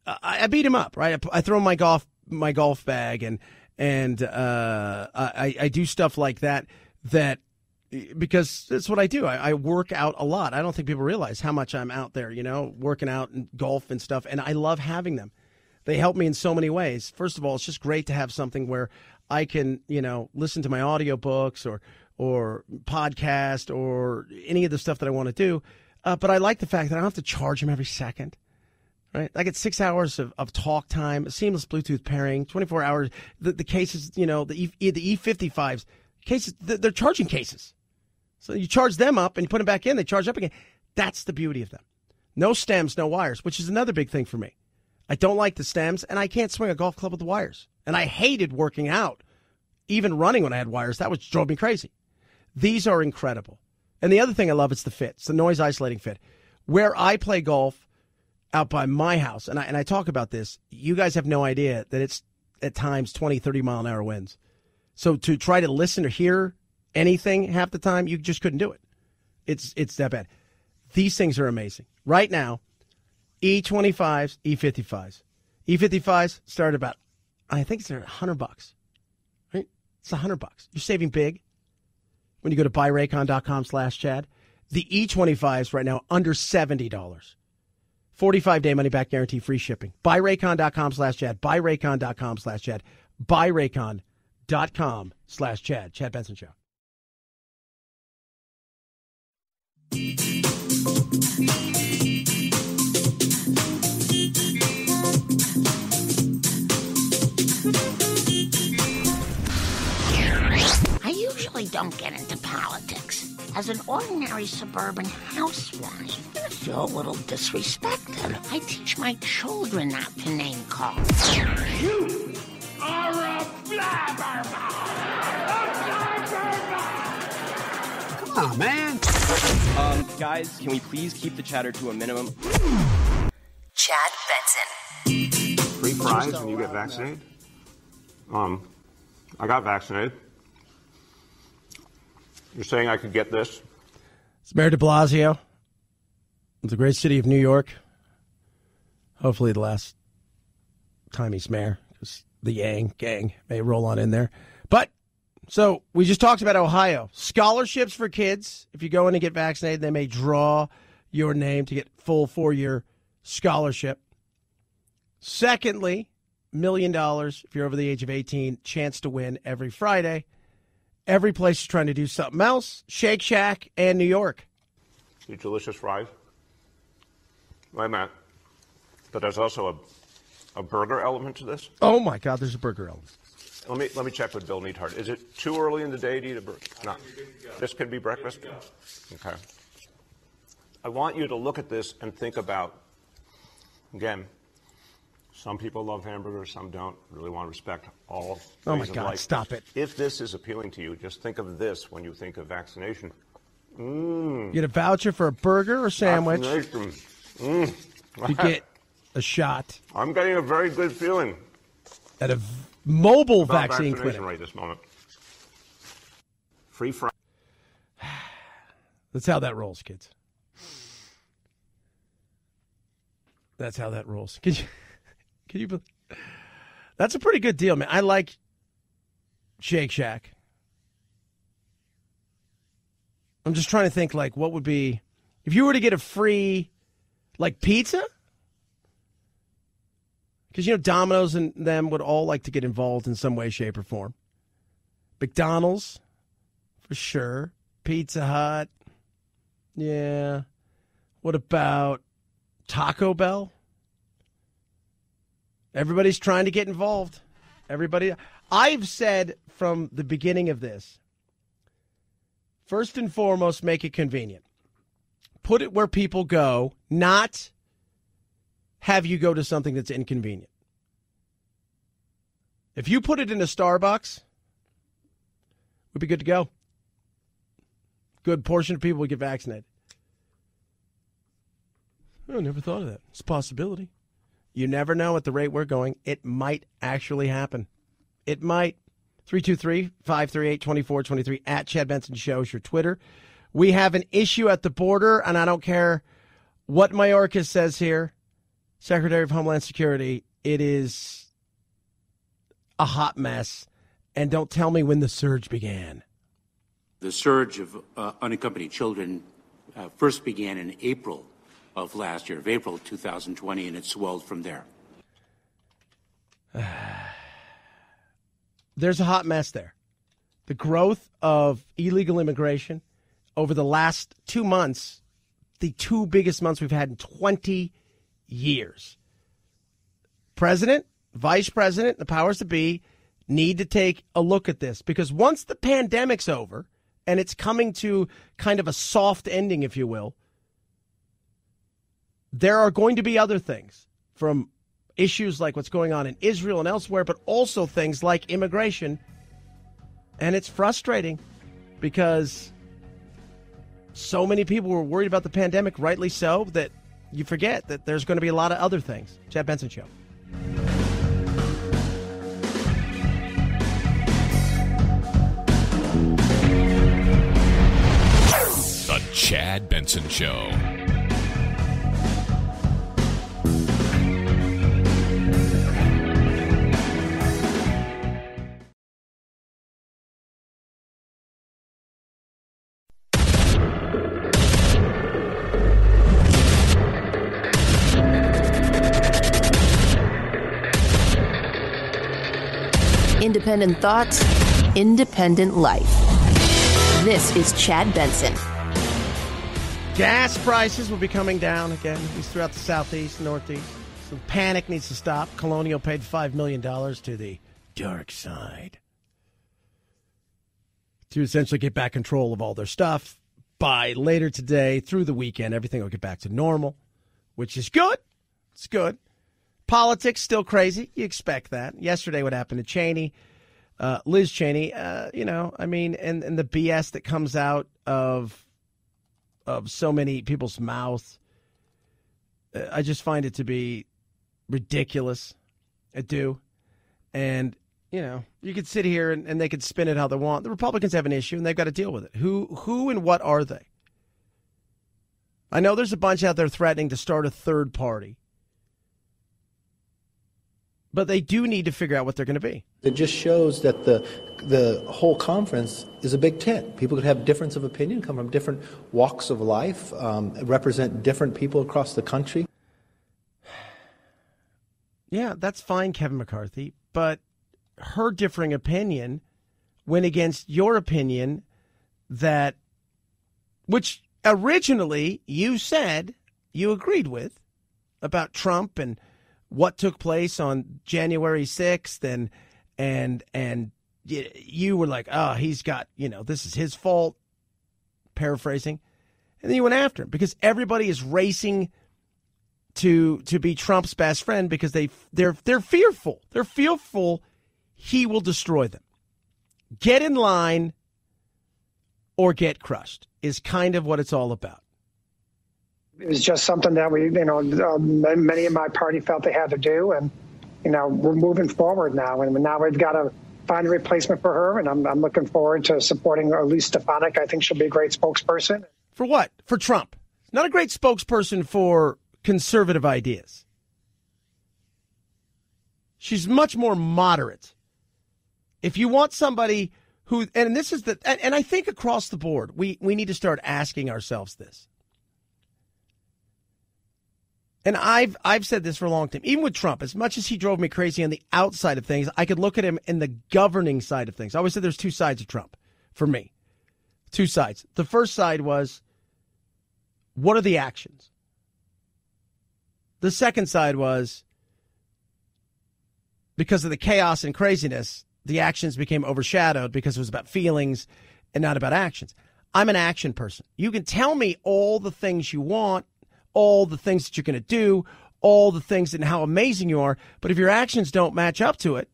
I, I beat them up, right? I, I throw my golf my golf bag, and and uh, I, I do stuff like that, that because that's what I do. I, I work out a lot. I don't think people realize how much I'm out there, you know, working out and golf and stuff, and I love having them. They help me in so many ways. First of all, it's just great to have something where I can, you know, listen to my audiobooks or or podcast or any of the stuff that I want to do. Uh, but I like the fact that I don't have to charge them every second. Right? I get six hours of, of talk time, seamless Bluetooth pairing, twenty-four hours. The, the cases, you know, the, e, the E fifty-fives, cases, they're charging cases. So you charge them up and you put them back in, they charge up again. That's the beauty of them. No stems, no wires, which is another big thing for me. I don't like the stems, and I can't swing a golf club with the wires. And I hated working out, even running when I had wires. That was drove me crazy. These are incredible. And the other thing I love is the fit. It's the noise isolating fit. Where I play golf out by my house, and I, and I talk about this, you guys have no idea that it's at times twenty, thirty mile an hour winds. So to try to listen or hear anything half the time, you just couldn't do it. It's, it's that bad. These things are amazing. Right now, E twenty-fives, E fifty-fives. E fifty-fives start about, I think it's a hundred bucks, right? It's a hundred bucks. You're saving big. When you go to buyraycon.com slash Chad, the E twenty-fives right now under seventy dollars. forty-five day money-back guarantee, free shipping. Buyraycon.com slash Chad. Buyraycon.com slash Chad. Buyraycon.com slash Chad. Chad Benson Show. I don't get into politics. As an ordinary suburban housewife, I feel a little disrespected. I teach my children not to name call. You are a blabbermouth! Come on, man. Um, guys, can we please keep the chatter to a minimum? Chad Benson. Free fries when you get vaccinated? Um, I got vaccinated. You're saying I could get this? It's Mayor de Blasio of the great city of New York. Hopefully the last time he's mayor, because the Yang gang may roll on in there. But, so, we just talked about Ohio. Scholarships for kids. If you go in and get vaccinated, they may draw your name to get full four-year scholarship. Secondly, million dollars if you're over the age of eighteen, chance to win every Friday. Every place is trying to do something else. Shake Shack and New York. You delicious fries. Wait a minute. But there's also a, a burger element to this. Oh my God, there's a burger element. Let me let me check with Bill Neathart. Is it too early in the day to eat a burger? No. This could be breakfast. Okay. I want you to look at this and think about, again, some people love hamburgers, some don't. Really want to respect all. Oh my God! Stop it. If this is appealing to you, just think of this when you think of vaccination. Mm. You get a voucher for a burger or sandwich. Mm. You get a shot. I'm getting a very good feeling at a v- mobile about vaccine clinic right this moment. Free fry. That's how that rolls, kids. That's how that rolls. Can you? Can you believe? That's a pretty good deal, man. I like Shake Shack. I'm just trying to think, like, what would be if you were to get a free, like, pizza? Because, you know, Domino's and them would all like to get involved in some way, shape, or form. McDonald's, for sure. Pizza Hut. Yeah. What about Taco Bell? Everybody's trying to get involved. Everybody. I've said from the beginning of this, first and foremost, make it convenient. Put it where people go, not have you go to something that's inconvenient. If you put it in a Starbucks, we'd be good to go. Good portion of people would get vaccinated. I never thought of that. It's a possibility. You never know at the rate we're going. It might actually happen. It might. three two three, five three eight, two four two three at Chad Benson Show is your Twitter. We have an issue at the border, and I don't care what Mayorkas says here, Secretary of Homeland Security. It is a hot mess. And don't tell me when the surge began. The surge of uh, unaccompanied children uh, first began in April of last year, of April two thousand twenty, and it swelled from there. There's a hot mess there. The growth of illegal immigration over the last two months, the two biggest months we've had in twenty years. President, vice president, the powers to be need to take a look at this, because once the pandemic's over and it's coming to kind of a soft ending, if you will, there are going to be other things, from issues like what's going on in Israel and elsewhere, but also things like immigration. And it's frustrating because so many people were worried about the pandemic, rightly so, that you forget that there's going to be a lot of other things. Chad Benson Show. The Chad Benson Show. Independent thoughts, independent life. This is Chad Benson. Gas prices will be coming down again, at least throughout the Southeast, Northeast. Some panic needs to stop. Colonial paid five million dollars to the dark side to essentially get back control of all their stuff. By later today, through the weekend, everything will get back to normal, which is good. It's good. Politics still crazy. You expect that. Yesterday, what happened to Cheney? Uh, Liz Cheney, uh, you know, I mean, and, and the B S that comes out of of so many people's mouths, uh, I just find it to be ridiculous. I do. And, you know, you could sit here and, and they could spin it how they want. The Republicans have an issue and they've got to deal with it. Who, who and what are they? I know there's a bunch out there threatening to start a third party. But they do need to figure out what they're going to be. It just shows that the the whole conference is a big tent. People could have difference of opinion, come from different walks of life, um, represent different people across the country. Yeah, that's fine, Kevin McCarthy. But her differing opinion went against your opinion that, which originally you said you agreed with about Trump and what took place on January sixth, and and and you were like, oh, he's got, you know, this is his fault, paraphrasing. And then you went after him because everybody is racing to to be Trump's best friend because they they're they're fearful. They're fearful he will destroy them. Get in line or get crushed is kind of what it's all about. It was just something that we, you know, um, many in my party felt they had to do. And, you know, we're moving forward now. And now we've got to find a replacement for her. And I'm, I'm looking forward to supporting Elise Stefanik. I think she'll be a great spokesperson. For what? For Trump. Not a great spokesperson for conservative ideas. She's much more moderate. If you want somebody who, and this is the, and, and I think across the board, we, we need to start asking ourselves this. And I've I've said this for a long time, even with Trump, as much as he drove me crazy on the outside of things, I could look at him in the governing side of things. I always said there's two sides of Trump for me, two sides. The first side was, what are the actions? The second side was, because of the chaos and craziness, the actions became overshadowed because it was about feelings and not about actions. I'm an action person. You can tell me all the things you want, all the things that you're going to do, all the things and how amazing you are. But if your actions don't match up to it,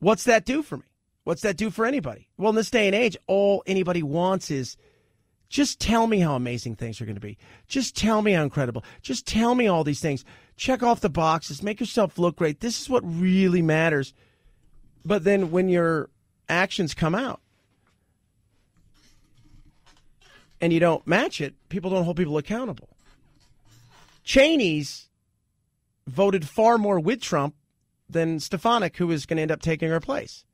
what's that do for me? What's that do for anybody? Well, in this day and age, all anybody wants is just tell me how amazing things are going to be. Just tell me how incredible. Just tell me all these things. Check off the boxes. Make yourself look great. This is what really matters. But then when your actions come out and you don't match it, people don't hold people accountable. Cheney's voted far more with Trump than Stefanik, who is going to end up taking her place.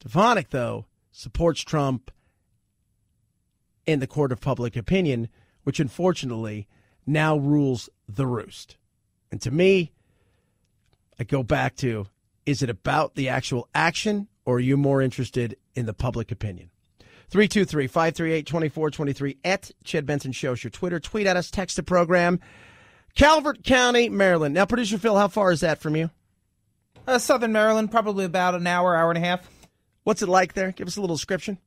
Stefanik, though, supports Trump in the court of public opinion, which unfortunately now rules the roost. And to me, I go back to, is it about the actual action, or are you more interested in the public opinion? three two three, five three eight, two four two three at Chad Benson Show's your Twitter. Tweet at us, text the program. Calvert County, Maryland. Now, Producer Phil, how far is that from you? Uh, Southern Maryland, probably about an hour, hour and a half. What's it like there? Give us a little description.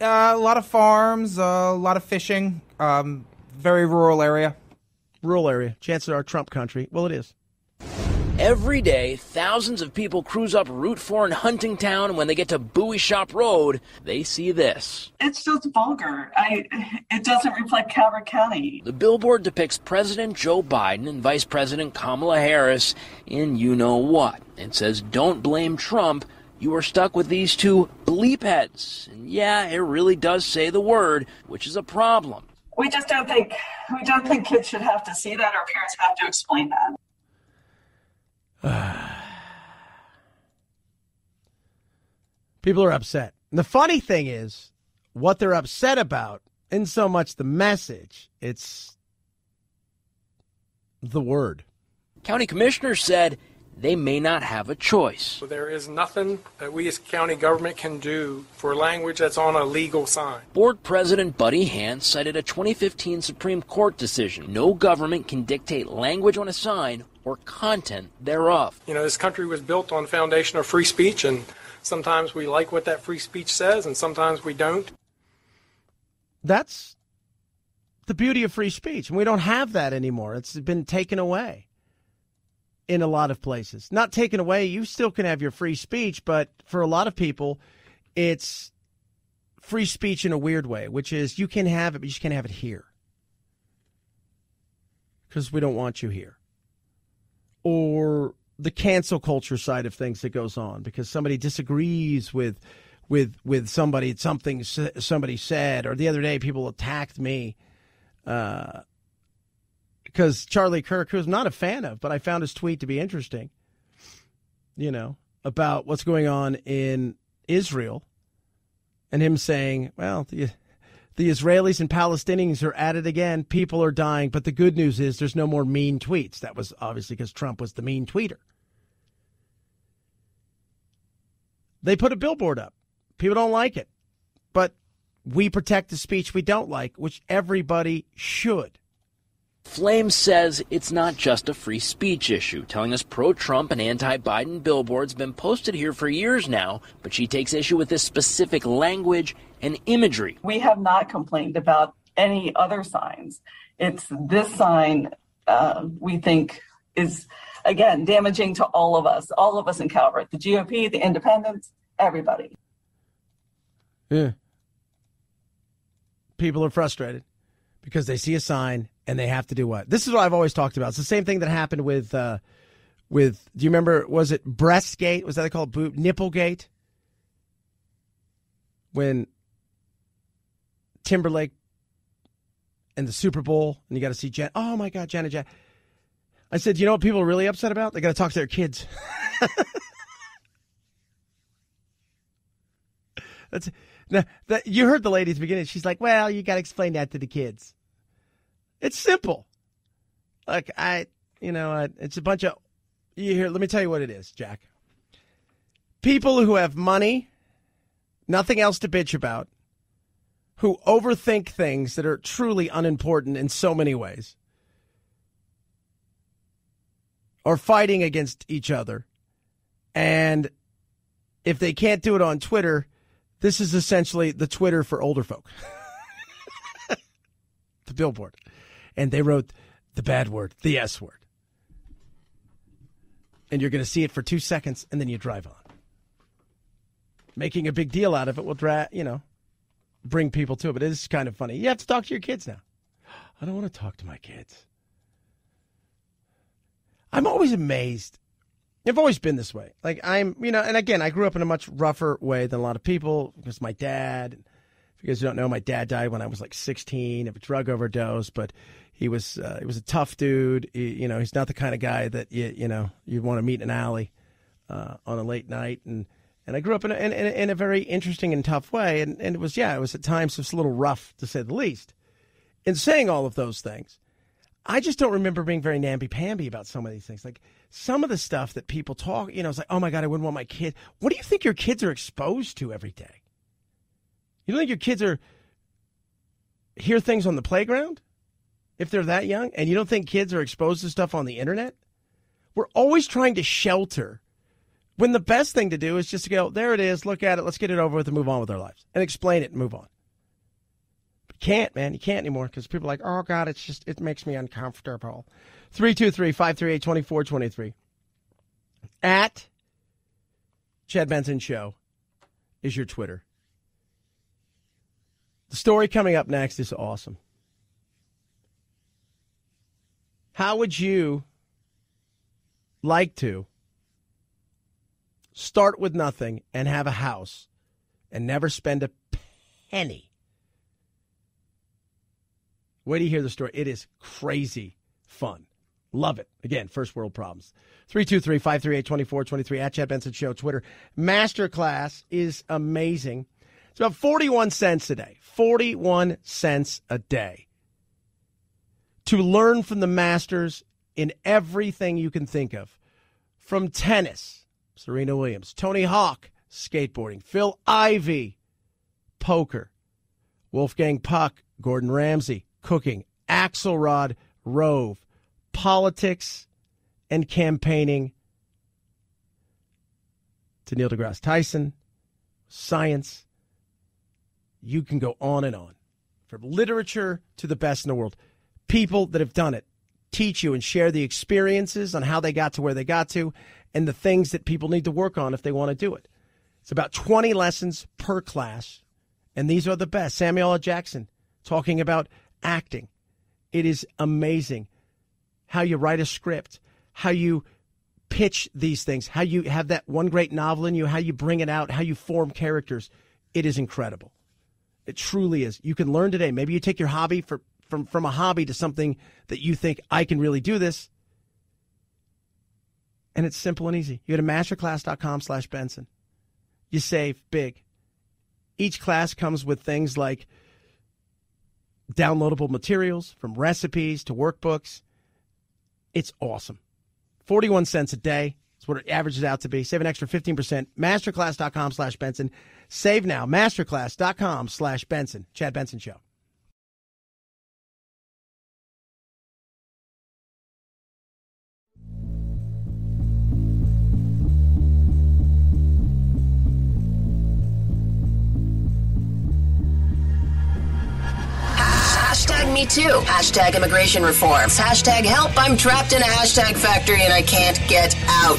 Uh, a lot of farms, uh, a lot of fishing, um, very rural area. Rural area. Chances are Trump country. Well, it is. Every day, thousands of people cruise up Route four in Huntingtown, and when they get to Bowie Shop Road, they see this. It's just vulgar. I, it doesn't reflect Calvert County. The billboard depicts President Joe Biden and Vice President Kamala Harris in you-know-what. It says, don't blame Trump. You are stuck with these two bleep heads. And yeah, it really does say the word, which is a problem. We just don't think, we don't think kids should have to see that. Our parents have to explain that. People are upset. And the funny thing is, what they're upset about isn't so much the message, it's the word. County commissioners said they may not have a choice. There is nothing that we as county government can do for language that's on a legal sign. Board President Buddy Hand cited a twenty fifteen Supreme Court decision. No government can dictate language on a sign or content thereof. You know, this country was built on the foundation of free speech, and sometimes we like what that free speech says, and sometimes we don't. That's the beauty of free speech, and we don't have that anymore. It's been taken away in a lot of places. Not taken away, you still can have your free speech, but for a lot of people, it's free speech in a weird way, which is you can have it, but you just can't have it here. Because we don't want you here. Or the cancel culture side of things that goes on because somebody disagrees with with with somebody, something somebody said. Or the other day, people attacked me uh, because Charlie Kirk, who's not a fan of, but I found his tweet to be interesting, you know, about what's going on in Israel and him saying, well, the, the Israelis and Palestinians are at it again. People are dying. But the good news is there's no more mean tweets. That was obviously because Trump was the mean tweeter. They put a billboard up. People don't like it. But we protect the speech we don't like, which everybody should. Flame says it's not just a free speech issue, telling us pro-Trump and anti-Biden billboards have been posted here for years now, but she takes issue with this specific language and imagery. We have not complained about any other signs. It's this sign uh, we think is, again, damaging to all of us, all of us in Calvert, the G O P, the independents, everybody. Yeah. People are frustrated because they see a sign and they have to do what? This is what I've always talked about. It's the same thing that happened with, uh, with do you remember, was it Breastgate? Was that called boot? Nipplegate? When Timberlake and the Super Bowl, and you got to see Jan. Oh, my God, Janet Jackson. I said, you know what people are really upset about? They got to talk to their kids. That's now, that, you heard the lady at the beginning. She's like, well, you got to explain that to the kids. It's simple. Like, I, you know, I, it's a bunch of, you hear, let me tell you what it is, Jack. People who have money, nothing else to bitch about, who overthink things that are truly unimportant in so many ways, are fighting against each other. And if they can't do it on Twitter, this is essentially the Twitter for older folk. The billboard. And they wrote the bad word, the S word. And you're going to see it for two seconds, and then you drive on. Making a big deal out of it will, dra- you know, bring people to it. But it is kind of funny. You have to talk to your kids now. I don't want to talk to my kids. I'm always amazed. I've always been this way. Like, I'm, you know, and again, I grew up in a much rougher way than a lot of people because my dad, if you guys don't know, my dad died when I was like sixteen of a drug overdose, but he was, uh, he was a tough dude. He, you know, he's not the kind of guy that, you, you know, you'd want to meet in an alley. uh, on a late night. And, and I grew up in a, in, in a very interesting and tough way. And, and it was, yeah, it was at times just a little rough, to say the least. In saying all of those things, I just don't remember being very namby-pamby about some of these things. Like some of the stuff that people talk, you know, it's like, oh, my God, I wouldn't want my kid. What do you think your kids are exposed to every day? You don't think your kids are hear things on the playground if they're that young? And you don't think kids are exposed to stuff on the internet? We're always trying to shelter when the best thing to do is just to go, there it is, look at it, let's get it over with and move on with our lives and explain it and move on. Can't, man. You can't anymore because people are like, oh, God, it's just, it makes me uncomfortable. three two three, five three eight, two four two three. At Chad Benson Show is your Twitter. The story coming up next is awesome. How would you like to start with nothing and have a house and never spend a penny? Wait till you hear the story. It is crazy fun. Love it. Again, first world problems. three two three, five three eight, two four two three at Chad Benson Show, Twitter. Masterclass is amazing. It's about forty-one cents a day. forty-one cents a day. To learn from the masters in everything you can think of. From tennis, Serena Williams. Tony Hawk, skateboarding. Phil Ivey, poker. Wolfgang Puck, Gordon Ramsay. Cooking, Axelrod, Rove, politics, and campaigning to Neil deGrasse Tyson, science. You can go on and on. From literature to the best in the world. People that have done it teach you and share the experiences on how they got to where they got to and the things that people need to work on if they want to do it. It's about twenty lessons per class, and these are the best. Samuel L. Jackson talking about acting. It is amazing how you write a script, how you pitch these things, how you have that one great novel in you, how you bring it out, how you form characters. It is incredible. It truly is. You can learn today. Maybe you take your hobby for, from, from a hobby to something that you think, I can really do this. And it's simple and easy. You go to masterclass.com slash Benson. You save big. Each class comes with things like downloadable materials, from recipes to workbooks. It's awesome. forty-one cents a day is what it averages out to be. Save an extra fifteen percent. Masterclass.com slash Benson. Save now. Masterclass.com slash Benson. Chad Benson Show. Hashtag me too. Hashtag immigration reforms. Hashtag help. I'm trapped in a hashtag factory and I can't get out.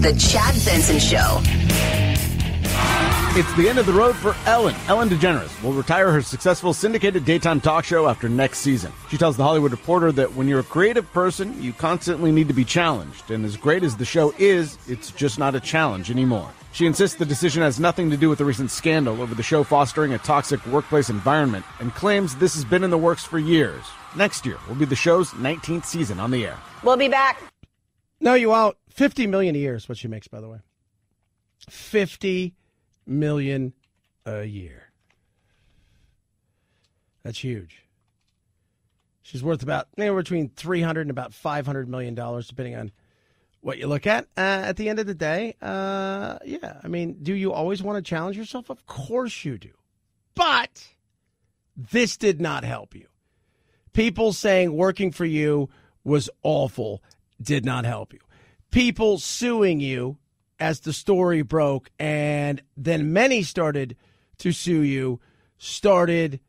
The Chad Benson Show. It's the end of the road for Ellen. Ellen DeGeneres will retire her successful syndicated daytime talk show after next season. She tells The Hollywood Reporter that when you're a creative person, you constantly need to be challenged. And as great as the show is, it's just not a challenge anymore. She insists the decision has nothing to do with the recent scandal over the show fostering a toxic workplace environment and claims this has been in the works for years. Next year will be the show's nineteenth season on the air. We'll be back. No, you won't. fifty million dollars a year is what she makes, by the way. fifty million dollars a year. That's huge. She's worth about anywhere between three hundred and about five hundred million dollars, depending on what you look at. Uh, at the end of the day, uh, yeah, I mean, do you always want to challenge yourself? Of course you do. But this did not help you. People saying working for you was awful did not help you. People suing you as the story broke, and then many started to sue you, started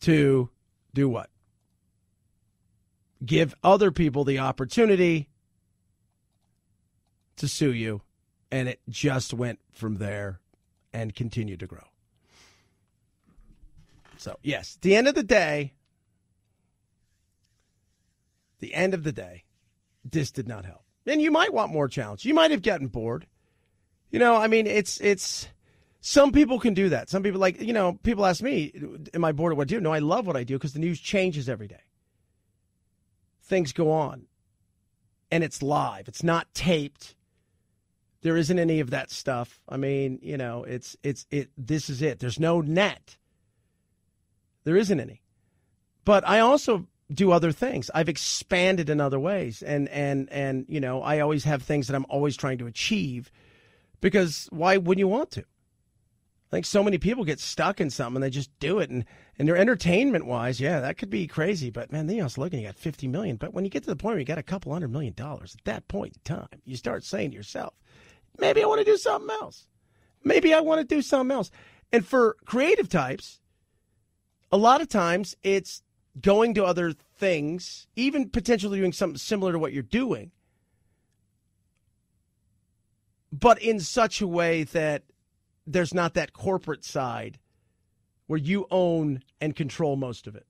to do what? Give other people the opportunity to sue you, and it just went from there and continued to grow. So, yes, at the end of the day, the end of the day, this did not help. And you might want more challenge. You might have gotten bored. You know, I mean, it's, it's, some people can do that. Some people, like, you know, people ask me, am I bored of what I do? No, I love what I do because the news changes every day. Things go on, and it's live. It's not taped. There isn't any of that stuff. I mean, you know, it's it's it. This is it. There's no net. There isn't any. But I also do other things. I've expanded in other ways, and and and you know, I always have things that I'm always trying to achieve, because why wouldn't you want to? I think so many people get stuck in something and they just do it, and and their entertainment wise, yeah, that could be crazy. But man, then you know, it's looking, you got fifty million. But when you get to the point where you got a couple hundred million dollars, at that point in time, you start saying to yourself, maybe I want to do something else. Maybe I want to do something else. And for creative types, a lot of times it's going to other things, even potentially doing something similar to what you're doing, but in such a way that there's not that corporate side where you own and control most of it.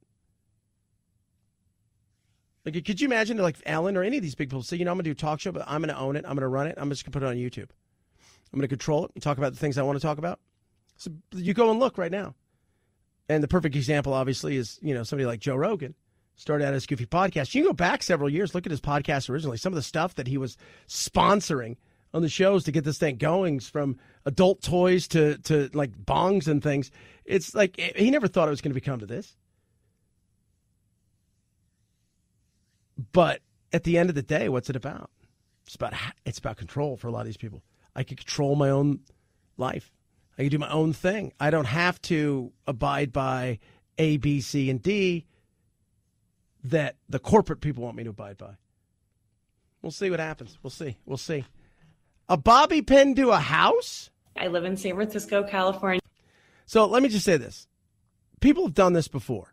Like, could you imagine, like, Ellen or any of these big people say, you know, I'm going to do a talk show, but I'm going to own it. I'm going to run it. I'm just going to put it on YouTube. I'm going to control it and talk about the things I want to talk about. So you go and look right now. And the perfect example, obviously, is, you know, somebody like Joe Rogan started out as Goofy Podcast. You can go back several years, look at his podcast originally, some of the stuff that he was sponsoring on the shows to get this thing going, from adult toys to, to like bongs and things. It's like he never thought it was going to become to this. But at the end of the day, what's it about? It's about it's about control for a lot of these people. I can control my own life. I can do my own thing. I don't have to abide by A, B, C, and D that the corporate people want me to abide by. We'll see what happens. We'll see. We'll see. A bobby pin to a house? I live in San Francisco, California. So let me just say this. People have done this before.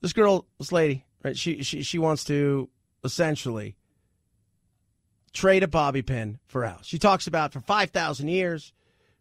This girl, this lady, right? She she she wants to essentially trade a bobby pin for a house. She talks about, for five thousand years,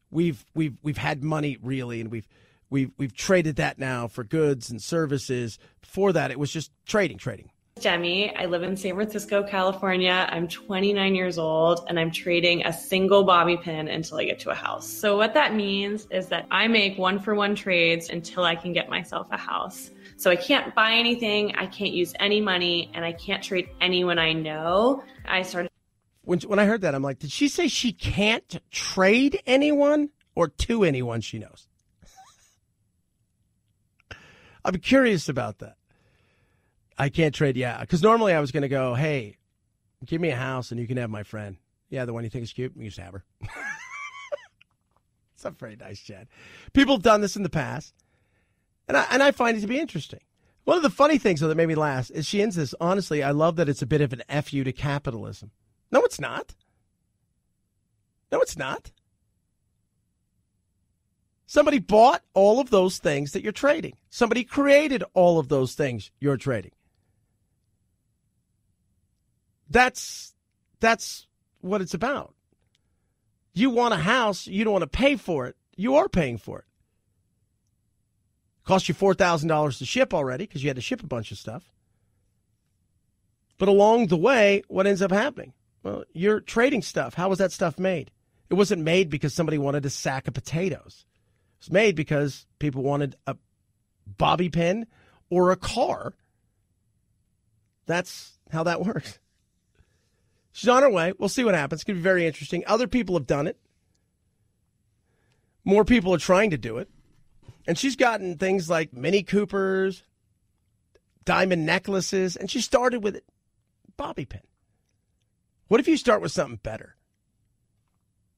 we've we've we've had money, really, and we've we've we've traded that now for goods and services. Before that, it was just trading, trading. Demi, I live in San Francisco, California. I'm twenty-nine years old, and I'm trading a single bobby pin until I get to a house. So what that means is that I make one-for-one trades until I can get myself a house. So I can't buy anything, I can't use any money, and I can't trade anyone I know. I started. When, when I heard that, I'm like, did she say she can't trade anyone or to anyone she knows? I'm curious about that. I can't trade, yeah. Because normally I was going to go, hey, give me a house and you can have my friend. Yeah, the one you think is cute, you just have her. It's not very nice, Chad. People have done this in the past, and I, and I find it to be interesting. One of the funny things, though, that made me laugh is she ends this, honestly, I love that it's a bit of an F you to capitalism. No, it's not. No, it's not. Somebody bought all of those things that you're trading. Somebody created all of those things you're trading. That's that's what it's about. You want a house, you don't want to pay for it. You are paying for it. Cost you four thousand dollars to ship already because you had to ship a bunch of stuff. But along the way, what ends up happening? Well, you're trading stuff. How was that stuff made? It wasn't made because somebody wanted a sack of potatoes. It was made because people wanted a bobby pin or a car. That's how that works. She's on her way. We'll see what happens. It's going to be very interesting. Other people have done it. More people are trying to do it. And she's gotten things like Mini Coopers, diamond necklaces, and she started with a bobby pin. What if you start with something better?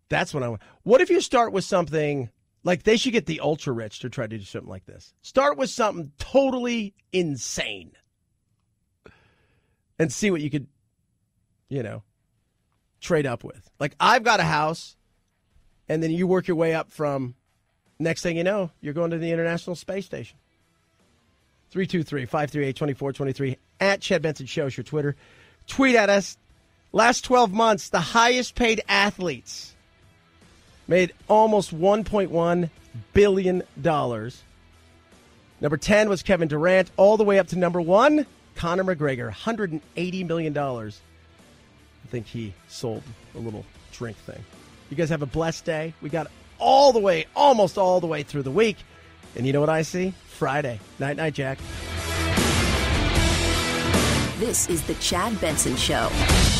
That's what I want. What if you start with something like, they should get the ultra rich to try to do something like this. Start with something totally insane and see what you could, you know, trade up with. Like, I've got a house, and then you work your way up from, next thing you know, you're going to the International Space Station. three two three, five three eight, two four two three. At Chad Benson Show is your Twitter. Tweet at us. Last twelve months, the highest paid athletes made almost one point one billion dollars. Number ten was Kevin Durant, all the way up to number one, Conor McGregor, one hundred eighty million dollars. I think he sold a little drink thing. You guys have a blessed day. We got all the way, almost all the way through the week. And you know what I see? Friday. Night, night, Jack. This is the Chad Benson Show.